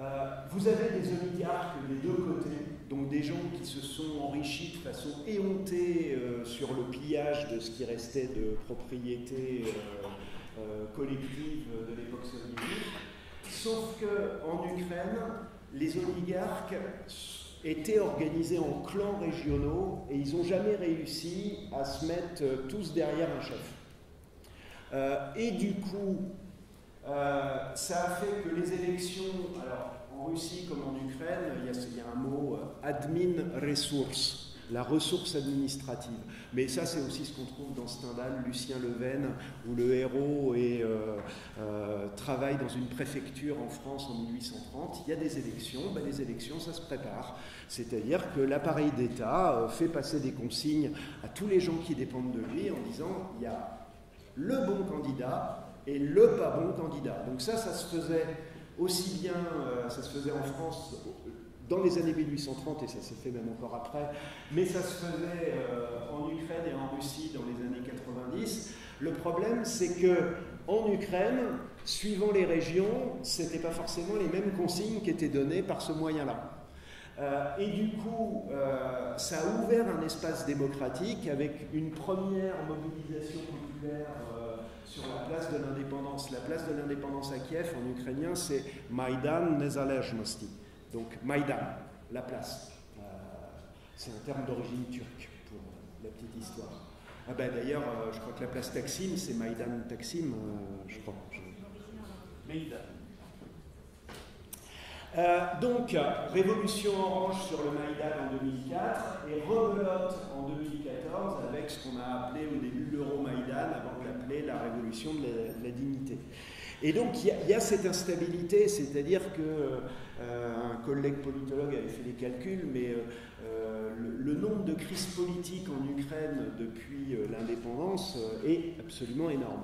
euh, vous avez des oligarques des deux côtés, donc des gens qui se sont enrichis de façon éhontée euh, sur le pillage de ce qui restait de propriété euh, euh, collective de l'époque soviétique. Sauf qu'en Ukraine, les oligarques étaient organisés en clans régionaux et ils n'ont jamais réussi à se mettre tous derrière un chef. Euh, et du coup, euh, ça a fait que les élections, alors en Russie comme en Ukraine, il y a, il y a un mot « admin ressource », la ressource administrative. Mais ça, c'est aussi ce qu'on trouve dans Stendhal, Lucien Leven, où le héros est, euh, euh, travaille dans une préfecture en France en mille huit cent trente. Il y a des élections, ben, les élections, ça se prépare. C'est-à-dire que l'appareil d'État fait passer des consignes à tous les gens qui dépendent de lui en disant « il y a le bon candidat et le pas bon candidat ». Donc ça, ça se faisait aussi bien, euh, ça se faisait en France dans les années mille huit cent trente, et ça s'est fait même encore après, mais ça se faisait euh, en Ukraine et en Russie dans les années quatre-vingt-dix. Le problème, c'est que en Ukraine, suivant les régions, ce n'était pas forcément les mêmes consignes qui étaient données par ce moyen-là. Euh, et du coup, euh, ça a ouvert un espace démocratique avec une première mobilisation populaire euh, sur la place de l'indépendance. La place de l'indépendance à Kiev, en ukrainien, c'est « Maïdan Nezalezhnosti ». Donc, Maïdan, la place, euh, c'est un terme d'origine turque pour la petite histoire. Ah ben, d'ailleurs, euh, je crois que la place Taksim, c'est Maïdan Taksim, euh, je crois. Maïdan. Euh, donc, révolution orange sur le Maïdan en deux mille quatre et rebelote en deux mille quatorze avec ce qu'on a appelé au début l'Euro-Maïdan, avant de l'appeler la révolution de la, de la dignité. Et donc, il y, y a cette instabilité, c'est-à-dire que euh, un collègue politologue avait fait les calculs, mais euh, le, le nombre de crises politiques en Ukraine depuis euh, l'indépendance euh, est absolument énorme.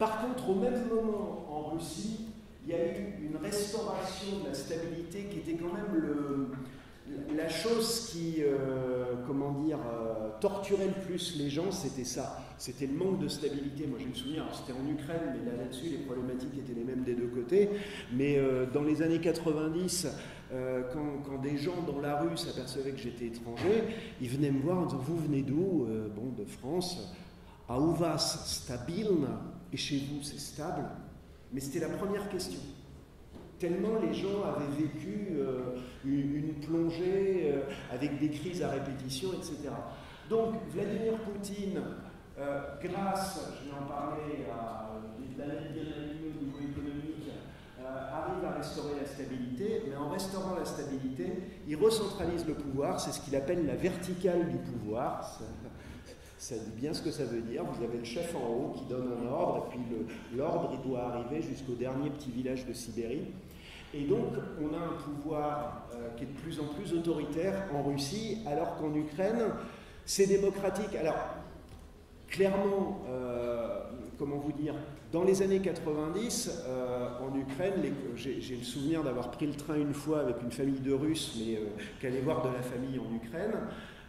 Par contre, au même moment, en Russie, il y a eu une restauration de la stabilité qui était quand même le, la chose qui, euh, comment dire, euh, torturait le plus les gens, c'était ça. C'était le manque de stabilité. Moi, je me souviens, c'était en Ukraine, mais là, là-dessus, les problématiques étaient les mêmes des deux côtés. Mais euh, dans les années quatre-vingt-dix, euh, quand, quand des gens dans la rue s'apercevaient que j'étais étranger, ils venaient me voir en disant « Vous venez d'où ?»« euh, Bon, de France. »« A où vas stabilna ?»« Et chez vous, c'est stable ?» Mais c'était la première question. Tellement les gens avaient vécu euh, une, une plongée euh, avec des crises à répétition, et cetera. Donc, Vladimir Poutine... Euh, grâce, je vais en parler, à euh, l'année dynamique au niveau économique, euh, arrive à restaurer la stabilité, mais en restaurant la stabilité, il recentralise le pouvoir, c'est ce qu'il appelle la verticale du pouvoir, ça, ça dit bien ce que ça veut dire, vous avez le chef en haut qui donne un ordre, et puis l'ordre il doit arriver jusqu'au dernier petit village de Sibérie, et donc on a un pouvoir euh, qui est de plus en plus autoritaire en Russie, alors qu'en Ukraine, c'est démocratique. Alors, clairement, euh, comment vous dire, dans les années quatre-vingt-dix, euh, en Ukraine, j'ai le souvenir d'avoir pris le train une fois avec une famille de Russes, mais euh, qu'aller voir de la famille en Ukraine.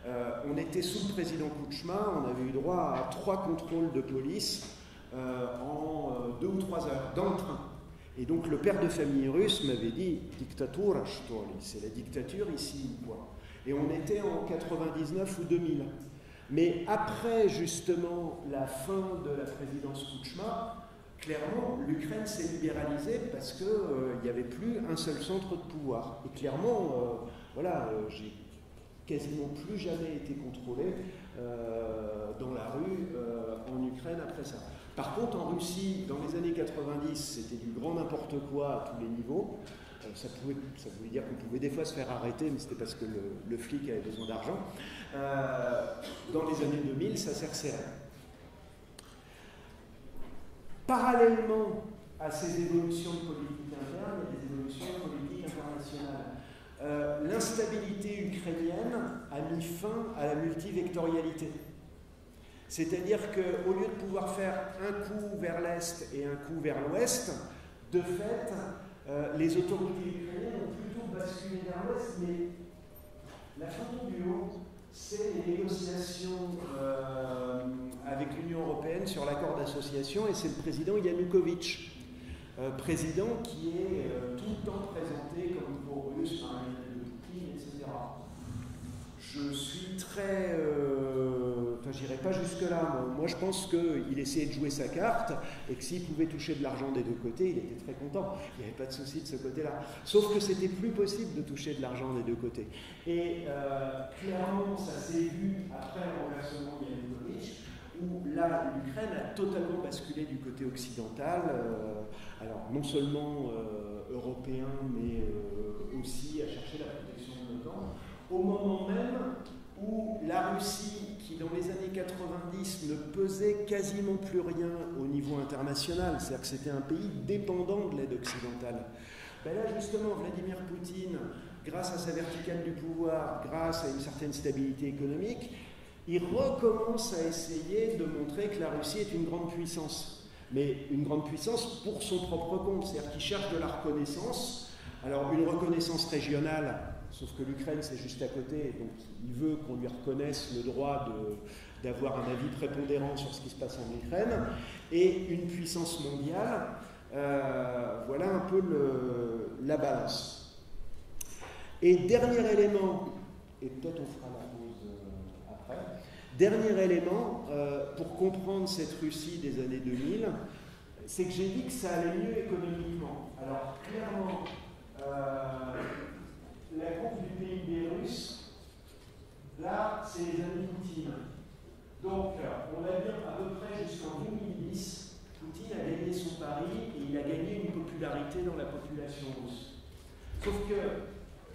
Euh, on était sous le président Kouchma, on avait eu droit à trois contrôles de police euh, en euh, deux ou trois heures dans le train. Et donc le père de famille russe m'avait dit « dictatura, c'est la dictature ici ou quoi ?» Et on était en quatre-vingt-dix-neuf ou deux mille. Mais après, justement, la fin de la présidence Kouchma, clairement, l'Ukraine s'est libéralisée parce qu'il n'y avait plus un seul centre de pouvoir. Et clairement, euh, voilà, euh, j'ai quasiment plus jamais été contrôlé euh, dans la rue euh, en Ukraine après ça. Par contre, en Russie, dans les années quatre-vingt-dix, c'était du grand n'importe quoi à tous les niveaux. Ça, pouvait, ça voulait dire qu'on pouvait des fois se faire arrêter, mais c'était parce que le, le flic avait besoin d'argent. Euh, dans les années deux mille, ça s'est resserré. Parallèlement à ces évolutions de politique interne, il y a des évolutions de politique internationale. internationale. Euh, L'instabilité ukrainienne a mis fin à la multivectorialité. C'est-à-dire qu'au lieu de pouvoir faire un coup vers l'Est et un coup vers l'Ouest, de fait, euh, les autorités ukrainiennes ont plutôt basculé vers l'Ouest, mais la photo du haut, c'est les négociations euh, avec l'Union européenne sur l'accord d'association, et c'est le président Yanukovych, euh, président qui est euh, tout le temps présenté comme pro-russe, par un ami de Poutine, et cetera. Je suis très... Euh, enfin, j'irai pas jusque-là. Moi. moi, je pense qu'il essayait de jouer sa carte et que s'il pouvait toucher de l'argent des deux côtés, il était très content. Il n'y avait pas de souci de ce côté-là. Sauf que c'était plus possible de toucher de l'argent des deux côtés. Et euh, clairement, ça s'est vu après le renversement de Yanukovych, où là, l'Ukraine a totalement basculé du côté occidental. Euh, alors, non seulement euh, européen, mais euh, aussi à chercher la protection de l'OTAN. Au moment même où la Russie, qui dans les années quatre-vingt-dix ne pesait quasiment plus rien au niveau international, c'est-à-dire que c'était un pays dépendant de l'aide occidentale, ben là justement Vladimir Poutine, grâce à sa verticale du pouvoir, grâce à une certaine stabilité économique, il recommence à essayer de montrer que la Russie est une grande puissance, mais une grande puissance pour son propre compte, c'est-à-dire qu'il cherche de la reconnaissance, alors une reconnaissance régionale. Sauf que l'Ukraine, c'est juste à côté, donc il veut qu'on lui reconnaisse le droit d'avoir un avis prépondérant sur ce qui se passe en Ukraine, et une puissance mondiale, euh, voilà un peu le, la balance. Et dernier élément, et peut-être on fera la pause après, dernier élément euh, pour comprendre cette Russie des années deux mille, c'est que j'ai dit que ça allait mieux économiquement. Alors clairement... Euh, La courbe du P I B russe, là, c'est les années Poutine. Donc, on va dire à peu près jusqu'en deux mille dix, Poutine a gagné son pari et il a gagné une popularité dans la population russe. Sauf que,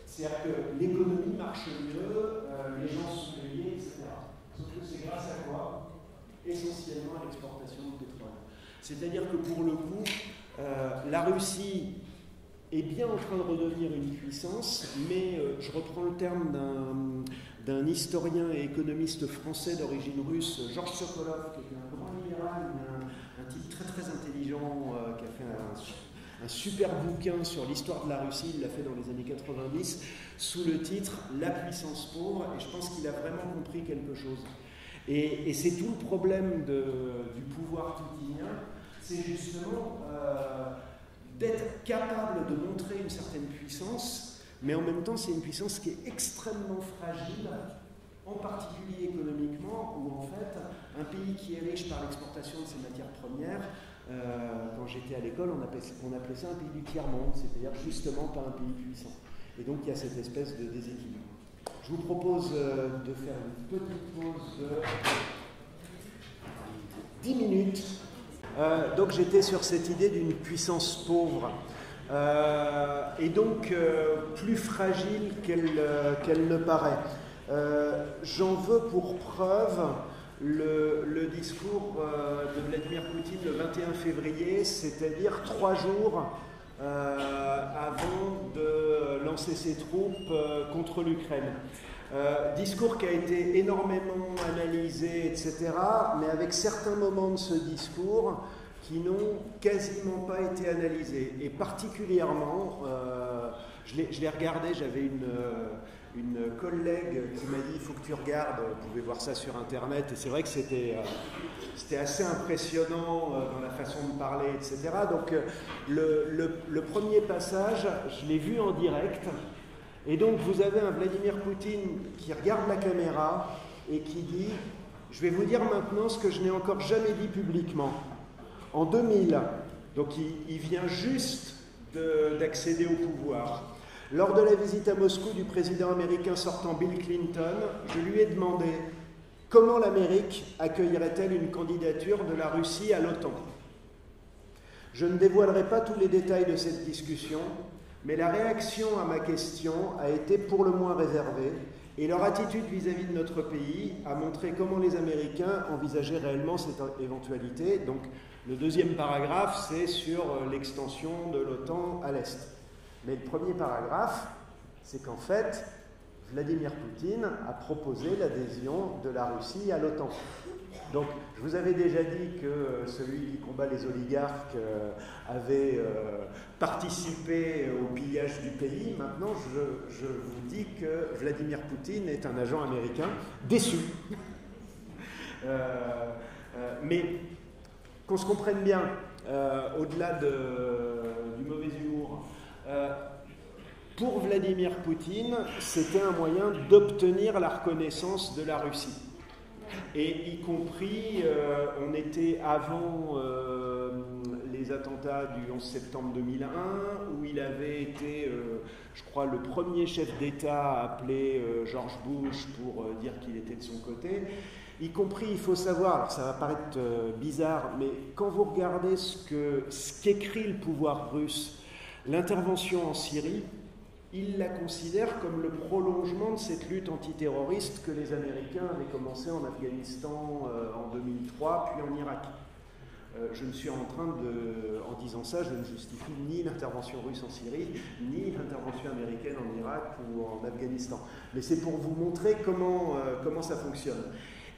c'est-à-dire que l'économie marche mieux, euh, les gens sont payés, et cetera. Sauf que c'est grâce à quoi? Essentiellement à l'exportation de pétrole. C'est-à-dire que pour le coup, euh, la Russie est bien en train de redevenir une puissance, mais euh, je reprends le terme d'un historien et économiste français d'origine russe, Georges Sokolov, qui est un grand libéral, un, un type très très intelligent, euh, qui a fait un, un super bouquin sur l'histoire de la Russie, il l'a fait dans les années quatre-vingt-dix, sous le titre « La puissance pauvre », et je pense qu'il a vraiment compris quelque chose. Et, et c'est tout le problème de, du pouvoir poutinien, c'est justement... Euh, d'être capable de montrer une certaine puissance, mais en même temps c'est une puissance qui est extrêmement fragile, en particulier économiquement, où en fait un pays qui est riche par l'exportation de ses matières premières, euh, quand j'étais à l'école on appelait, on appelait ça un pays du tiers-monde, c'est-à-dire justement pas un pays puissant. Et donc il y a cette espèce de déséquilibre. Je vous propose euh, de faire une petite pause de dix minutes. Euh, donc j'étais sur cette idée d'une puissance pauvre euh, et donc euh, plus fragile qu'elle euh, qu'elle ne paraît. Euh, J'en veux pour preuve le, le discours euh, de Vladimir Poutine le vingt et un février, c'est-à-dire trois jours euh, avant de lancer ses troupes euh, contre l'Ukraine. Euh, discours qui a été énormément analysé, et cetera, mais avec certains moments de ce discours qui n'ont quasiment pas été analysés. Et particulièrement, euh, je l'ai regardé, j'avais une, une collègue qui m'a dit « il faut que tu regardes », vous pouvez voir ça sur Internet, et c'est vrai que c'était euh, assez impressionnant euh, dans la façon de parler, et cetera. Donc euh, le, le, le premier passage, je l'ai vu en direct. Et donc vous avez un Vladimir Poutine qui regarde la caméra et qui dit « Je vais vous dire maintenant ce que je n'ai encore jamais dit publiquement. » En deux mille, donc il, il vient juste d'accéder au pouvoir. Lors de la visite à Moscou du président américain sortant Bill Clinton, je lui ai demandé « Comment l'Amérique accueillerait-elle une candidature de la Russie à l'OTAN ?» Je ne dévoilerai pas tous les détails de cette discussion. Mais la réaction à ma question a été pour le moins réservée et leur attitude vis-à-vis de notre pays a montré comment les Américains envisageaient réellement cette éventualité. Donc le deuxième paragraphe, c'est sur l'extension de l'OTAN à l'Est. Mais le premier paragraphe, c'est qu'en fait, Vladimir Poutine a proposé l'adhésion de la Russie à l'OTAN. Donc, je vous avais déjà dit que celui qui combat les oligarques avait participé au pillage du pays. Maintenant, je, je vous dis que Vladimir Poutine est un agent américain déçu. euh, euh, mais qu'on se comprenne bien, euh, au-delà de, du mauvais humour, euh, pour Vladimir Poutine, c'était un moyen d'obtenir la reconnaissance de la Russie. Et y compris, euh, on était avant euh, les attentats du onze septembre deux mille un, où il avait été, euh, je crois, le premier chef d'État à appeler euh, George Bush pour euh, dire qu'il était de son côté. Y compris, il faut savoir, alors ça va paraître euh, bizarre, mais quand vous regardez ce que, ce qu'écrit le pouvoir russe, l'intervention en Syrie, il la considère comme le prolongement de cette lutte antiterroriste que les Américains avaient commencé en Afghanistan euh, en deux mille trois, puis en Irak. Euh, je ne suis en train de... En disant ça, je ne justifie ni l'intervention russe en Syrie, ni l'intervention américaine en Irak ou en Afghanistan. Mais c'est pour vous montrer comment, euh, comment ça fonctionne.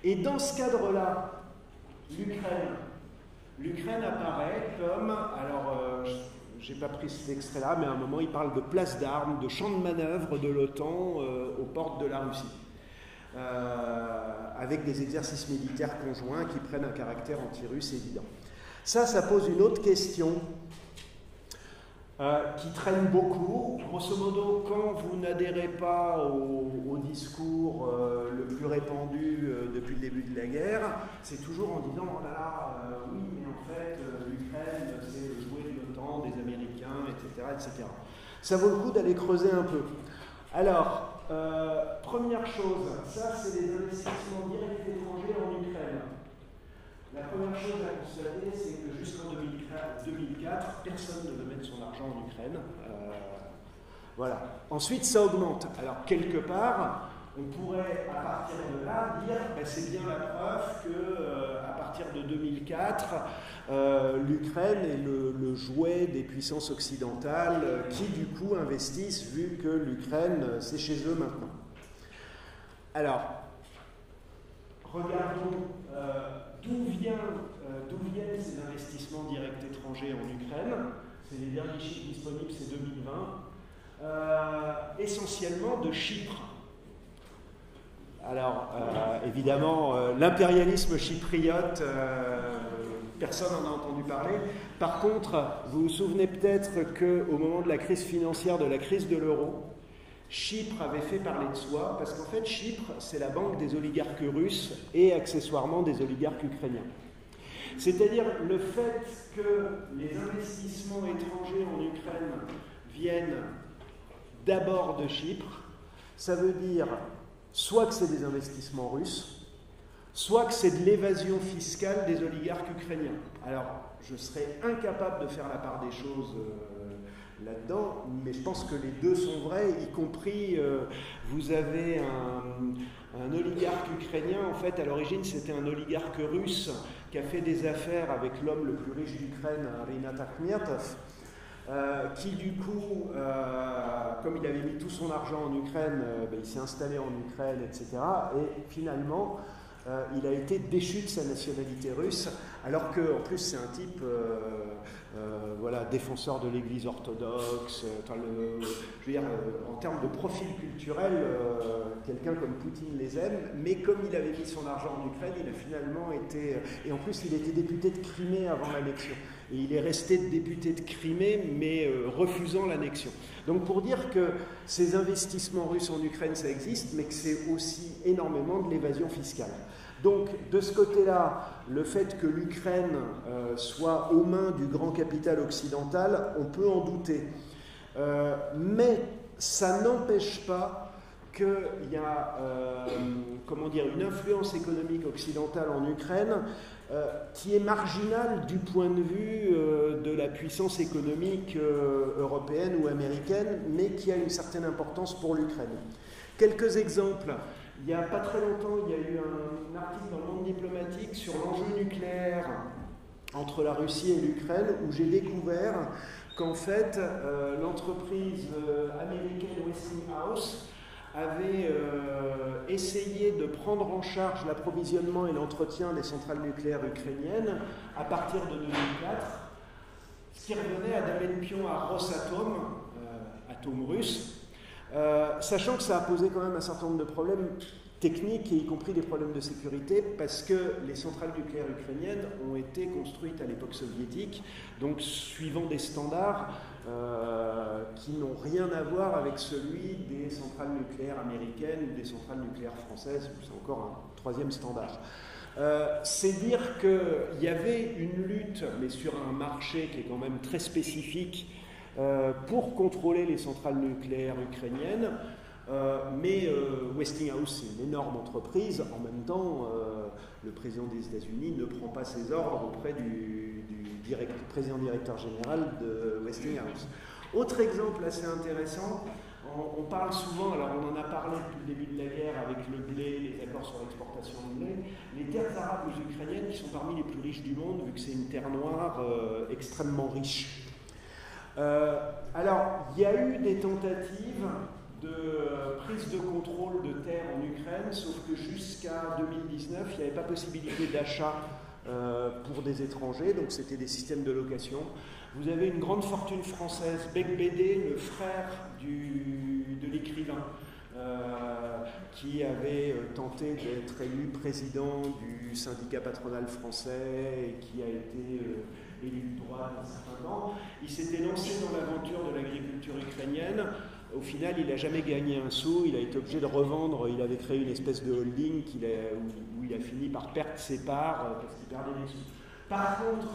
Et dans ce cadre-là, l'Ukraine, l'Ukraine apparaît comme... alors. Euh, J'ai pas pris cet extrait-là, mais à un moment, il parle de place d'armes, de champ de manœuvre de l'OTAN euh, aux portes de la Russie, euh, avec des exercices militaires conjoints qui prennent un caractère anti-russe évident. Ça, ça pose une autre question euh, qui traîne beaucoup. Grosso modo, quand vous n'adhérez pas au, au discours euh, le plus répandu euh, depuis le début de la guerre, c'est toujours en disant « oh là là, euh, oui, mais en fait, euh, l'Ukraine, c'est le jouet de l'OTAN, des Américains, et cetera, et cetera » Ça vaut le coup d'aller creuser un peu. Alors, euh, première chose, ça, c'est les investissements directs étrangers en Ukraine. La première chose à constater, c'est que jusqu'en deux mille quatre, personne ne veut mettre son argent en Ukraine. Euh, voilà. Ensuite, ça augmente. Alors, quelque part... on pourrait, à partir de là, dire ben, c'est bien la preuve que, euh, à partir de deux mille quatre, euh, l'Ukraine est le, le jouet des puissances occidentales euh, qui, du coup, investissent, vu que l'Ukraine, euh, c'est chez eux maintenant. Alors, regardons euh, d'où vient, euh, d'où viennent ces investissements directs étrangers en Ukraine. C'est les derniers chiffres disponibles, c'est deux mille vingt. Euh, essentiellement de Chypre. Alors, euh, évidemment, euh, l'impérialisme chypriote, euh, personne n'en a entendu parler. Par contre, vous vous souvenez peut-être qu'au moment de la crise financière, de la crise de l'euro, Chypre avait fait parler de soi, parce qu'en fait, Chypre, c'est la banque des oligarques russes et accessoirement des oligarques ukrainiens. C'est-à-dire le fait que les investissements étrangers en Ukraine viennent d'abord de Chypre, ça veut dire... soit que c'est des investissements russes, soit que c'est de l'évasion fiscale des oligarques ukrainiens. Alors, je serais incapable de faire la part des choses euh, là-dedans, mais je pense que les deux sont vrais, y compris, euh, vous avez un, un oligarque ukrainien, en fait, à l'origine, c'était un oligarque russe qui a fait des affaires avec l'homme le plus riche d'Ukraine, Rinat Akhmetov, Euh, qui du coup, euh, comme il avait mis tout son argent en Ukraine, euh, ben, il s'est installé en Ukraine, et cetera. Et finalement, euh, il a été déchu de sa nationalité russe, alors qu'en plus c'est un type euh, euh, voilà, défenseur de l'Église orthodoxe, euh, le, je veux dire, euh, en termes de profil culturel, euh, quelqu'un comme Poutine les aime, mais comme il avait mis son argent en Ukraine, il a finalement été... Et en plus, il était député de Crimée avant l'annexion. Et il est resté député de Crimée, mais euh, refusant l'annexion. Donc pour dire que ces investissements russes en Ukraine, ça existe, mais que c'est aussi énormément de l'évasion fiscale. Donc de ce côté-là, le fait que l'Ukraine euh, soit aux mains du grand capital occidental, on peut en douter. Euh, mais ça n'empêche pas qu'il y a euh, comment dire, une influence économique occidentale en Ukraine Euh, qui est marginal du point de vue euh, de la puissance économique euh, européenne ou américaine, mais qui a une certaine importance pour l'Ukraine. Quelques exemples. Il n'y a pas très longtemps, il y a eu un article dans le Monde diplomatique sur l'enjeu nucléaire entre la Russie et l'Ukraine, où j'ai découvert qu'en fait euh, l'entreprise américaine Westinghouse avait euh, essayé de prendre en charge l'approvisionnement et l'entretien des centrales nucléaires ukrainiennes à partir de deux mille quatre, ce qui revenait à des mènes pions à Rosatom, euh, atome russe, euh, sachant que ça a posé quand même un certain nombre de problèmes techniques, et y compris des problèmes de sécurité, parce que les centrales nucléaires ukrainiennes ont été construites à l'époque soviétique, donc suivant des standards euh, qui n'ont rien à voir avec celui des centrales nucléaires américaines ou des centrales nucléaires françaises, c'est encore un troisième standard. Euh, c'est dire qu'il y avait une lutte, mais sur un marché qui est quand même très spécifique, euh, pour contrôler les centrales nucléaires ukrainiennes. Euh, mais euh, Westinghouse, c'est une énorme entreprise. En même temps, euh, le président des États-Unis ne prend pas ses ordres auprès du, du direct, président-directeur général de Westinghouse. Autre exemple assez intéressant, on, on parle souvent, alors on en a parlé depuis le début de la guerre avec le blé, les accords sur l'exportation de blé, les terres arabes ou ukrainiennes qui sont parmi les plus riches du monde, vu que c'est une terre noire euh, extrêmement riche. Euh, alors, il y a eu des tentatives de prise de contrôle de terres en Ukraine, sauf que jusqu'à deux mille dix-neuf, il n'y avait pas possibilité d'achat euh, pour des étrangers, donc c'était des systèmes de location. Vous avez une grande fortune française, Bekbédé, le frère du, de l'écrivain, euh, qui avait tenté d'être élu président du syndicat patronal français et qui a été... Euh, élu droit d'un certain temps. Il s'était lancé dans l'aventure de l'agriculture ukrainienne. Au final, il n'a jamais gagné un sou. Il a été obligé de revendre. Il avait créé une espèce de holding qu'il a, où, où il a fini par perdre ses parts parce qu'il perdait les sous. Par contre,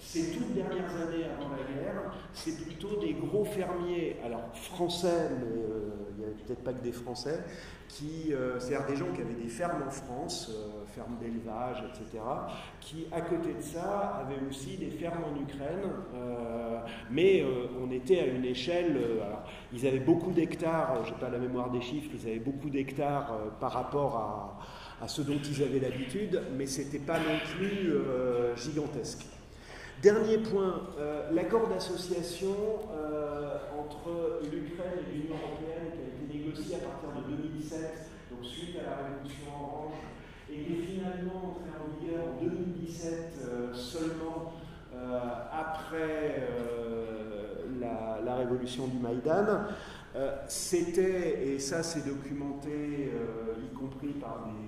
ces toutes dernières années avant la guerre, c'est plutôt des gros fermiers, alors français, mais euh, il n'y avait peut-être pas que des Français, qui, euh, c'est-à-dire des gens qui avaient des fermes en France, euh, fermes d'élevage, et cetera, qui, à côté de ça, avaient aussi des fermes en Ukraine, euh, mais euh, on était à une échelle, euh, alors, ils avaient beaucoup d'hectares, je n'ai pas la mémoire des chiffres, ils avaient beaucoup d'hectares euh, par rapport à... à ce dont ils avaient l'habitude, mais ce n'était pas non plus euh, gigantesque. Dernier point, euh, l'accord d'association euh, entre l'Ukraine et l'Union européenne qui a été négocié à partir de deux mille sept, donc suite à la révolution orange, et qui est finalement entré en vigueur en deux mille dix-sept euh, seulement euh, après euh, la, la révolution du Maïdan. Euh, c'était, et ça c'est documenté, euh, y compris par des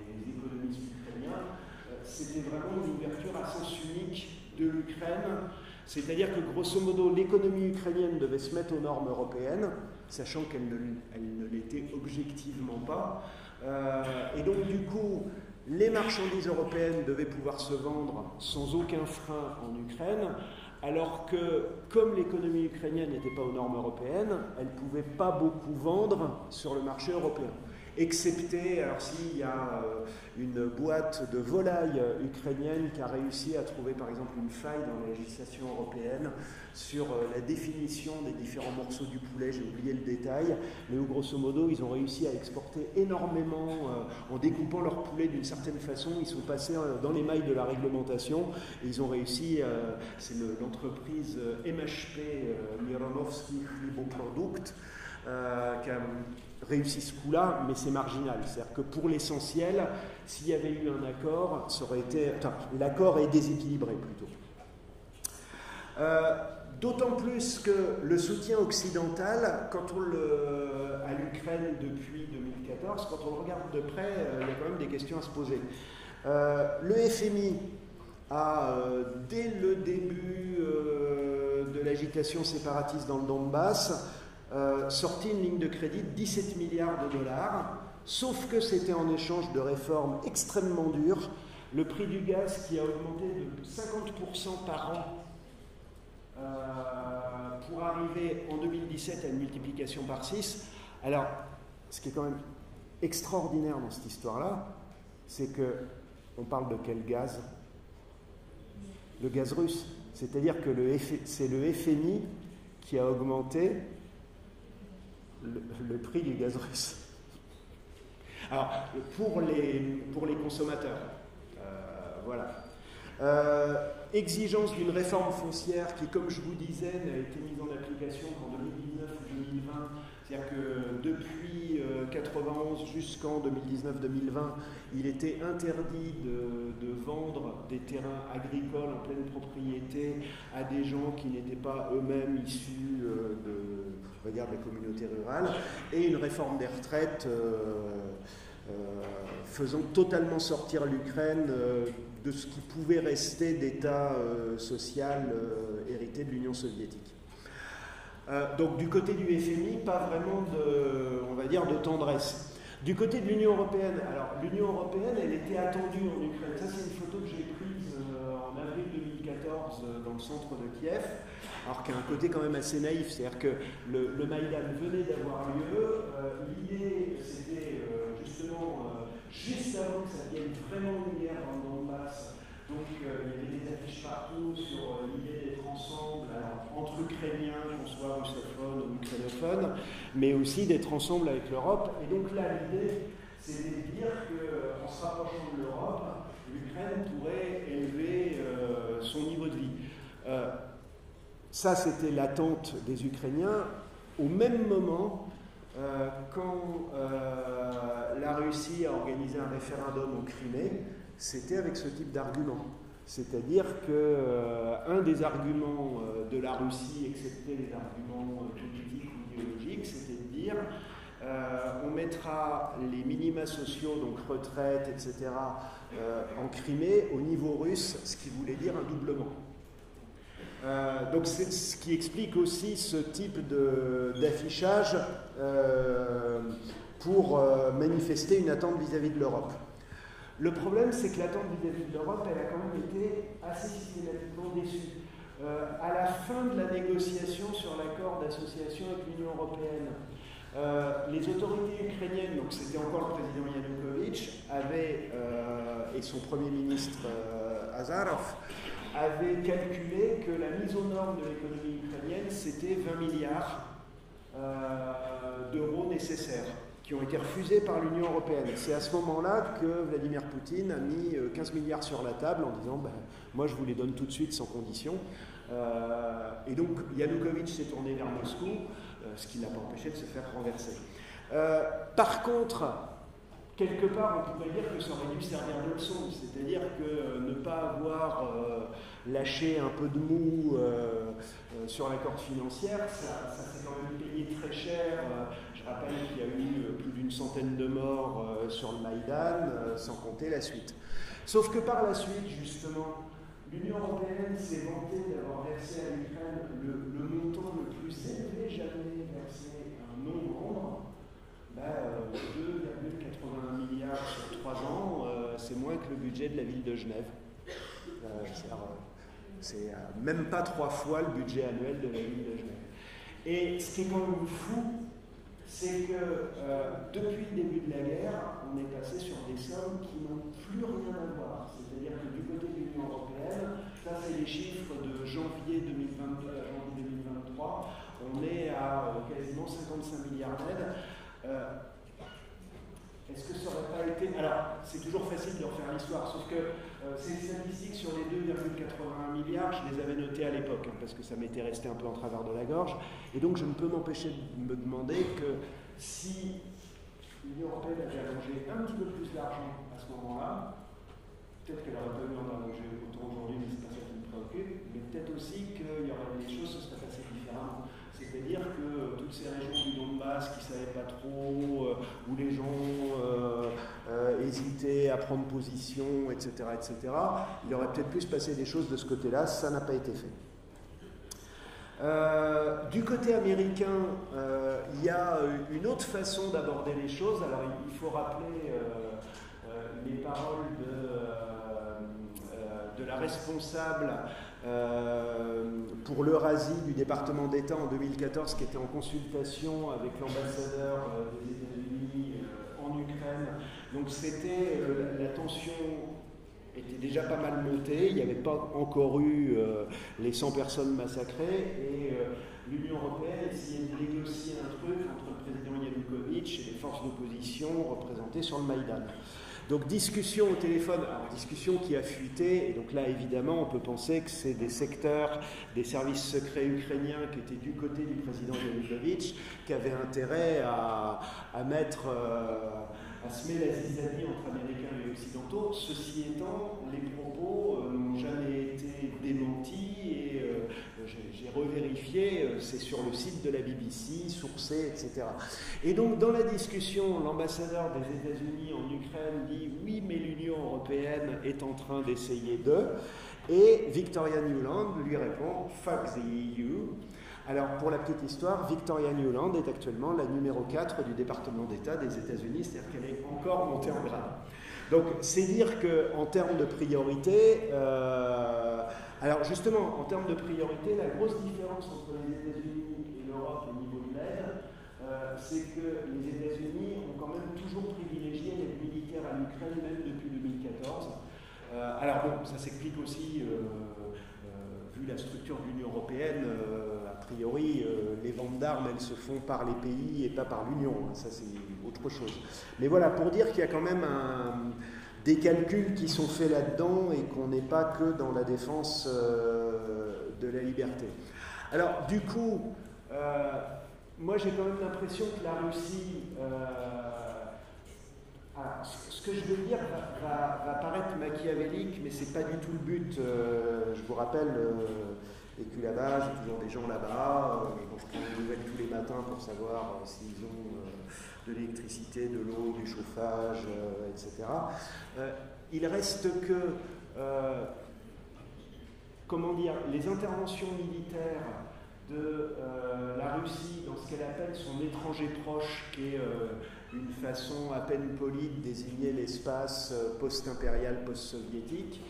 c'était vraiment une ouverture à sens unique de l'Ukraine, c'est-à-dire que grosso modo l'économie ukrainienne devait se mettre aux normes européennes, sachant qu'elle ne, ne l'était objectivement pas, euh, et donc du coup les marchandises européennes devaient pouvoir se vendre sans aucun frein en Ukraine, alors que comme l'économie ukrainienne n'était pas aux normes européennes, elle ne pouvait pas beaucoup vendre sur le marché européen. Excepté, alors s'il y a une boîte de volaille ukrainienne qui a réussi à trouver par exemple une faille dans la législation européenne sur la définition des différents morceaux du poulet, j'ai oublié le détail, mais où grosso modo ils ont réussi à exporter énormément en découpant leur poulet d'une certaine façon, ils sont passés dans les mailles de la réglementation, et ils ont réussi, c'est l'entreprise M H P, Mironovski Khlibo Product, Euh, qui a réussi ce coup-là, mais c'est marginal. C'est-à-dire que pour l'essentiel, s'il y avait eu un accord, ça aurait été... Enfin, l'accord est déséquilibré plutôt. Euh, d'autant plus que le soutien occidental, quand on le... à l'Ukraine depuis deux mille quatorze, quand on le regarde de près, euh, il y a quand même des questions à se poser. Euh, le F M I a, euh, dès le début euh, de l'agitation séparatiste dans le Donbass, Euh, sorti une ligne de crédit de dix-sept milliards de dollars, sauf que c'était en échange de réformes extrêmement dures. Le prix du gaz qui a augmenté de cinquante pour cent par an euh, pour arriver en deux mille dix-sept à une multiplication par six. Alors, ce qui est quand même extraordinaire dans cette histoire-là, c'est que on parle de quel gaz ? Le gaz russe. C'est-à-dire que le F... c'est le F M I qui a augmenté Le, le prix du gaz russe. Alors, pour les, pour les consommateurs, euh, voilà. Euh, exigence d'une réforme foncière qui, comme je vous disais, n'a été mise en application qu'en deux mille dix-neuf ou deux mille vingt. C'est-à-dire que depuis mille neuf cent quatre-vingt-onze jusqu'en deux mille dix-neuf deux mille vingt, il était interdit de, de vendre des terrains agricoles en pleine propriété à des gens qui n'étaient pas eux-mêmes issus de, je regarde, la communauté rurale, et une réforme des retraites euh, euh, faisant totalement sortir l'Ukraine euh, de ce qui pouvait rester d'État euh, social euh, hérité de l'Union soviétique. Euh, donc du côté du F M I, pas vraiment de, on va dire, de tendresse. Du côté de l'Union européenne, alors l'Union européenne, elle était attendue en Ukraine. Ça, c'est une photo que j'ai prise euh, en avril deux mille quatorze euh, dans le centre de Kiev, alors qu'il y a un côté quand même assez naïf, c'est-à-dire que le, le Maïdan venait d'avoir lieu. Euh, L'idée, c'était euh, justement, euh, juste avant que ça devienne vraiment une guerre dans le Donbass. Donc euh, il y avait des affiches partout sur euh, l'idée d'être ensemble, alors, entre Ukrainiens, qu'on soit russophones ou ukrainophones, mais aussi d'être ensemble avec l'Europe. Et donc là, l'idée, c'est de dire qu'en se rapprochant de l'Europe, l'Ukraine pourrait élever euh, son niveau de vie. Euh, ça, c'était l'attente des Ukrainiens. Au même moment, euh, quand euh, la Russie a organisé un référendum en Crimée, c'était avec ce type d'argument. C'est-à-dire que euh, un des arguments euh, de la Russie, excepté les arguments euh, politiques ou idéologiques, c'était de dire euh, on mettra les minima sociaux, donc retraite, et cetera, euh, en Crimée au niveau russe, ce qui voulait dire un doublement. Euh, donc c'est ce qui explique aussi ce type d'affichage euh, pour euh, manifester une attente vis-à-vis de l'Europe. Le problème, c'est que l'attente vis-à-vis de l'Europe, elle a quand même été assez systématiquement déçue. Euh, à la fin de la négociation sur l'accord d'association avec l'Union européenne, euh, les autorités ukrainiennes, donc c'était encore le président Yanukovych, avaient, euh, et son premier ministre euh, Azarov, avaient calculé que la mise aux normes de l'économie ukrainienne, c'était vingt milliards euh, d'euros nécessaires, qui ont été refusés par l'Union européenne. C'est à ce moment-là que Vladimir Poutine a mis quinze milliards sur la table en disant ben, « moi je vous les donne tout de suite sans condition euh, ». Et donc Yanukovych s'est tourné vers Moscou, euh, ce qui n'a pas empêché de se faire renverser. Euh, par contre, quelque part on pourrait dire que ça aurait dû servir de leçon, c'est-à-dire que ne pas avoir euh, lâché un peu de mou euh, euh, sur la corde financière, ça, ça s'est quand même payé très cher. Euh, Je rappelle qu'il y a eu plus d'une centaine de morts euh, sur le Maïdan, euh, sans compter la suite. Sauf que par la suite, justement, l'Union européenne s'est vantée d'avoir versé à l'Ukraine le, le montant le plus élevé jamais versé à un non-membre. Bah, euh, deux virgule quatre-vingt-un milliards sur trois ans, euh, c'est moins que le budget de la ville de Genève. Euh, c'est euh, même pas trois fois le budget annuel de la ville de Genève. Et ce qui est quand même fou, c'est que euh, depuis le début de la guerre, on est passé sur des sommes qui n'ont plus rien à voir. C'est-à-dire que du côté de l'Union européenne, ça c'est les chiffres de janvier deux mille vingt-deux à janvier deux mille vingt-trois, on est à euh, quasiment cinquante-cinq milliards d'aides. Euh, Est-ce que ça aurait pas été... Alors, c'est toujours facile de refaire l'histoire, sauf que euh, ces statistiques sur les deux virgule quatre-vingt-un milliards, je les avais notées à l'époque, hein, parce que ça m'était resté un peu en travers de la gorge. Et donc, je ne peux m'empêcher de me demander que si l'Union européenne avait allongé un petit peu plus d'argent à ce moment-là, peut-être qu'elle n'aurait pas eu en allonger autant aujourd'hui, mais c'est pas ça qui me préoccupe, mais peut-être aussi qu'il y aurait des choses qui se seraient passées différemment. C'est-à-dire que toutes ces régions du Donbass qui ne savaient pas trop, euh, où les gens euh, euh, hésitaient à prendre position, et cetera, et cetera, il aurait peut-être pu se passer des choses de ce côté-là, ça n'a pas été fait. Euh, du côté américain, euh, il y a une autre façon d'aborder les choses. Alors il faut rappeler euh, euh, les paroles de, euh, de la responsable Euh, pour l'Eurasie du département d'État en deux mille quatorze, qui était en consultation avec l'ambassadeur euh, des États-Unis euh, en Ukraine. Donc c'était, euh, la tension était déjà pas mal montée, il n'y avait pas encore eu euh, les cent personnes massacrées, et euh, l'Union européenne essayait de négocier un truc entre le président Yanukovych et les forces d'opposition représentées sur le Maïdan. Donc discussion au téléphone, alors discussion qui a fuité, et donc là évidemment on peut penser que c'est des secteurs, des services secrets ukrainiens qui étaient du côté du président Yanukovych, qui avaient intérêt à, à mettre, euh, à semer la zizanie entre Américains et Occidentaux. Ceci étant, les propos euh, n'ont jamais été démentis, et euh, j'ai, j'ai revérifié, euh, c'est sur le site de la B B C, sourcé, et cetera. Et donc dans la discussion, l'ambassadeur des États-Unis en Ukraine dit: oui, mais l'Union européenne est en train d'essayer de... Et Victoria Nuland lui répond: fuck the E U. Alors, pour la petite histoire, Victoria Nuland est actuellement la numéro quatre du département d'État des États-Unis, c'est-à-dire qu'elle est encore montée en grade. Donc, c'est dire qu'en termes de priorité... Euh, alors, justement, en termes de priorité, la grosse différence entre les États-Unis et l'Europe au niveau de l'aide, euh, c'est que les États-Unis ont quand même toujours privilégié l'aide militaire à l'Ukraine, même depuis deux mille quatorze. Euh, alors bon, ça s'explique aussi, euh, euh, vu la structure de l'Union européenne, euh, a priori, euh, les ventes d'armes, elles se font par les pays et pas par l'Union, hein, ça c'est autre chose. Mais voilà, pour dire qu'il y a quand même un, des calculs qui sont faits là-dedans et qu'on n'est pas que dans la défense euh, de la liberté. Alors du coup, euh, moi j'ai quand même l'impression que la Russie... Euh, Ah, ce que je veux dire va, va, va paraître machiavélique, mais c'est pas du tout le but. Euh, je vous rappelle, euh, les culs là-bas, j'ai toujours des gens là-bas, euh, bon, je prends des nouvelles tous les matins pour savoir euh, s'ils ont euh, de l'électricité, de l'eau, du chauffage, euh, et cetera. Euh, il reste que, euh, comment dire, les interventions militaires de euh, la Russie dans ce qu'elle appelle son étranger proche, qui est... Euh, une façon à peine polie de désigner l'espace post-impérial, post-soviétique.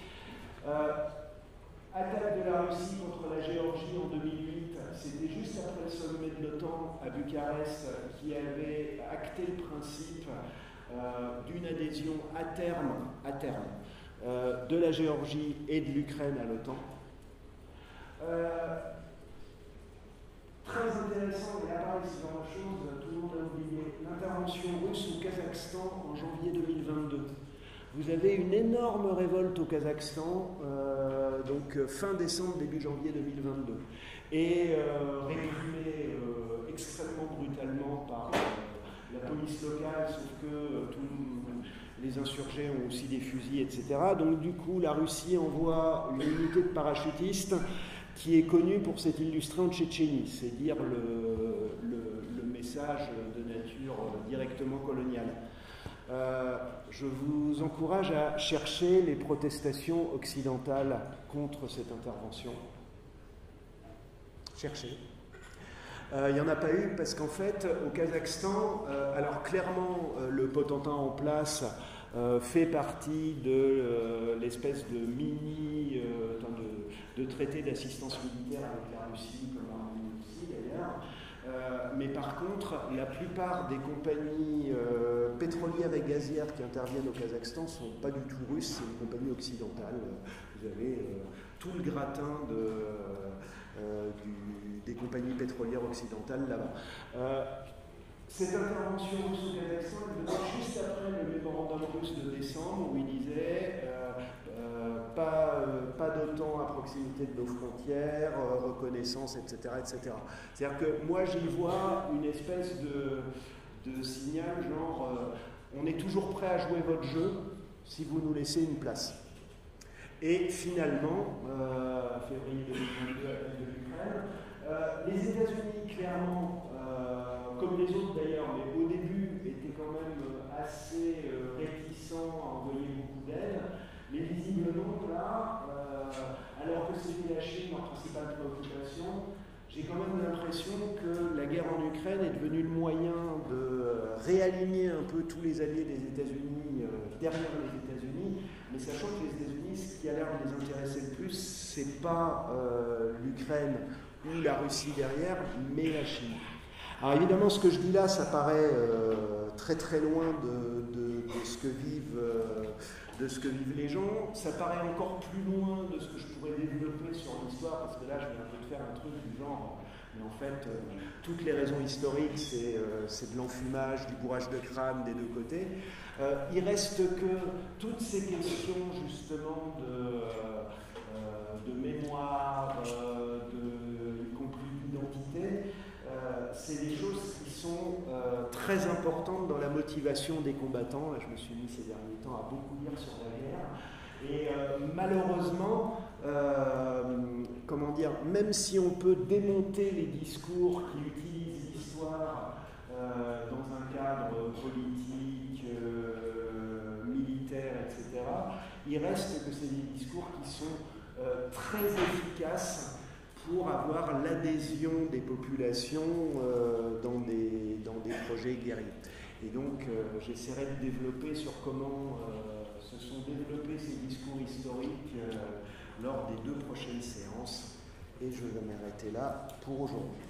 Euh, attaque de la Russie contre la Géorgie en deux mille huit, c'était juste après le sommet de l'OTAN à Bucarest qui avait acté le principe euh, d'une adhésion à terme, à terme euh, de la Géorgie et de l'Ukraine à l'OTAN. Euh, Très intéressant, et là pareil, c'est dans la chose, tout le monde a oublié, l'intervention russe au Kazakhstan en janvier deux mille vingt-deux. Vous avez une énorme révolte au Kazakhstan, euh, donc fin décembre, début janvier deux mille vingt-deux, et euh, réprimée euh, extrêmement brutalement par euh, la police locale, sauf que euh, tout le monde... les insurgés ont aussi des fusils, et cetera. Donc du coup, la Russie envoie une unité de parachutistes qui est connue pour s'être illustrée en Tchétchénie. C'est dire le, le, le message de nature directement coloniale. Euh, je vous encourage à chercher les protestations occidentales contre cette intervention. Cherchez. Il euh, n'y en a pas eu parce qu'en fait, au Kazakhstan, euh, alors clairement, euh, le potentat en place euh, fait partie de euh, l'espèce de mini, euh, de, de traité d'assistance militaire avec la Russie, comme la Russie d'ailleurs. Euh, mais par contre, la plupart des compagnies euh, pétrolières et gazières qui interviennent au Kazakhstan ne sont pas du tout russes, c'est une compagnie occidentale. Vous avez euh, tout le gratin de... Euh, Euh, du, des compagnies pétrolières occidentales là-bas. Euh, cette intervention russe au Kazakhstan, elle venait juste après le mémorandum russe de décembre où il disait euh, euh, pas, euh, pas d'OTAN à proximité de nos frontières, euh, reconnaissance, et cetera, et cetera. C'est-à-dire que moi j'y vois une espèce de, de signal genre euh, on est toujours prêt à jouer votre jeu si vous nous laissez une place. Et finalement, euh, février deux mille vingt-deux, de l'Ukraine, euh, les États-Unis, clairement, euh, comme les autres d'ailleurs, mais au début, étaient quand même assez euh, réticents à envoyer beaucoup d'aide. Mais visiblement, là, euh, alors que c'était la Chine leur principale préoccupation, j'ai quand même l'impression que la guerre en Ukraine est devenue le moyen de réaligner un peu tous les alliés des États-Unis euh, derrière les États-Unis, mais sachant que les États-Unis, ce qui a l'air de les intéresser le plus, c'est pas euh, l'Ukraine ou la Russie derrière, mais la Chine. Alors évidemment, ce que je dis là, ça paraît euh, très très loin de, de, de ce que vivent... Euh, de ce que vivent les gens, ça paraît encore plus loin de ce que je pourrais développer sur l'histoire, parce que là je vais un peu faire un truc du genre, mais en fait, euh, toutes les raisons historiques, c'est euh, c'est de l'enfumage, du bourrage de crâne des deux côtés. Euh, il reste que toutes ces questions justement de, euh, de mémoire, euh, de, y compris d'identité, euh, c'est des choses qui sont euh, très importantes dans la motivation des combattants. Là, je me suis mis ces derniers temps à beaucoup lire sur la guerre. Et euh, malheureusement, euh, comment dire, même si on peut démonter les discours qui utilisent l'histoire euh, dans un cadre politique, euh, militaire, et cetera, il reste que c'est des discours qui sont euh, très efficaces pour avoir l'adhésion des populations euh, dans, des, dans des projets guerriers. Et donc, euh, j'essaierai de développer sur comment... Euh, se sont développés ces discours historiques euh, lors des deux prochaines séances. Et je vais m'arrêter là pour aujourd'hui.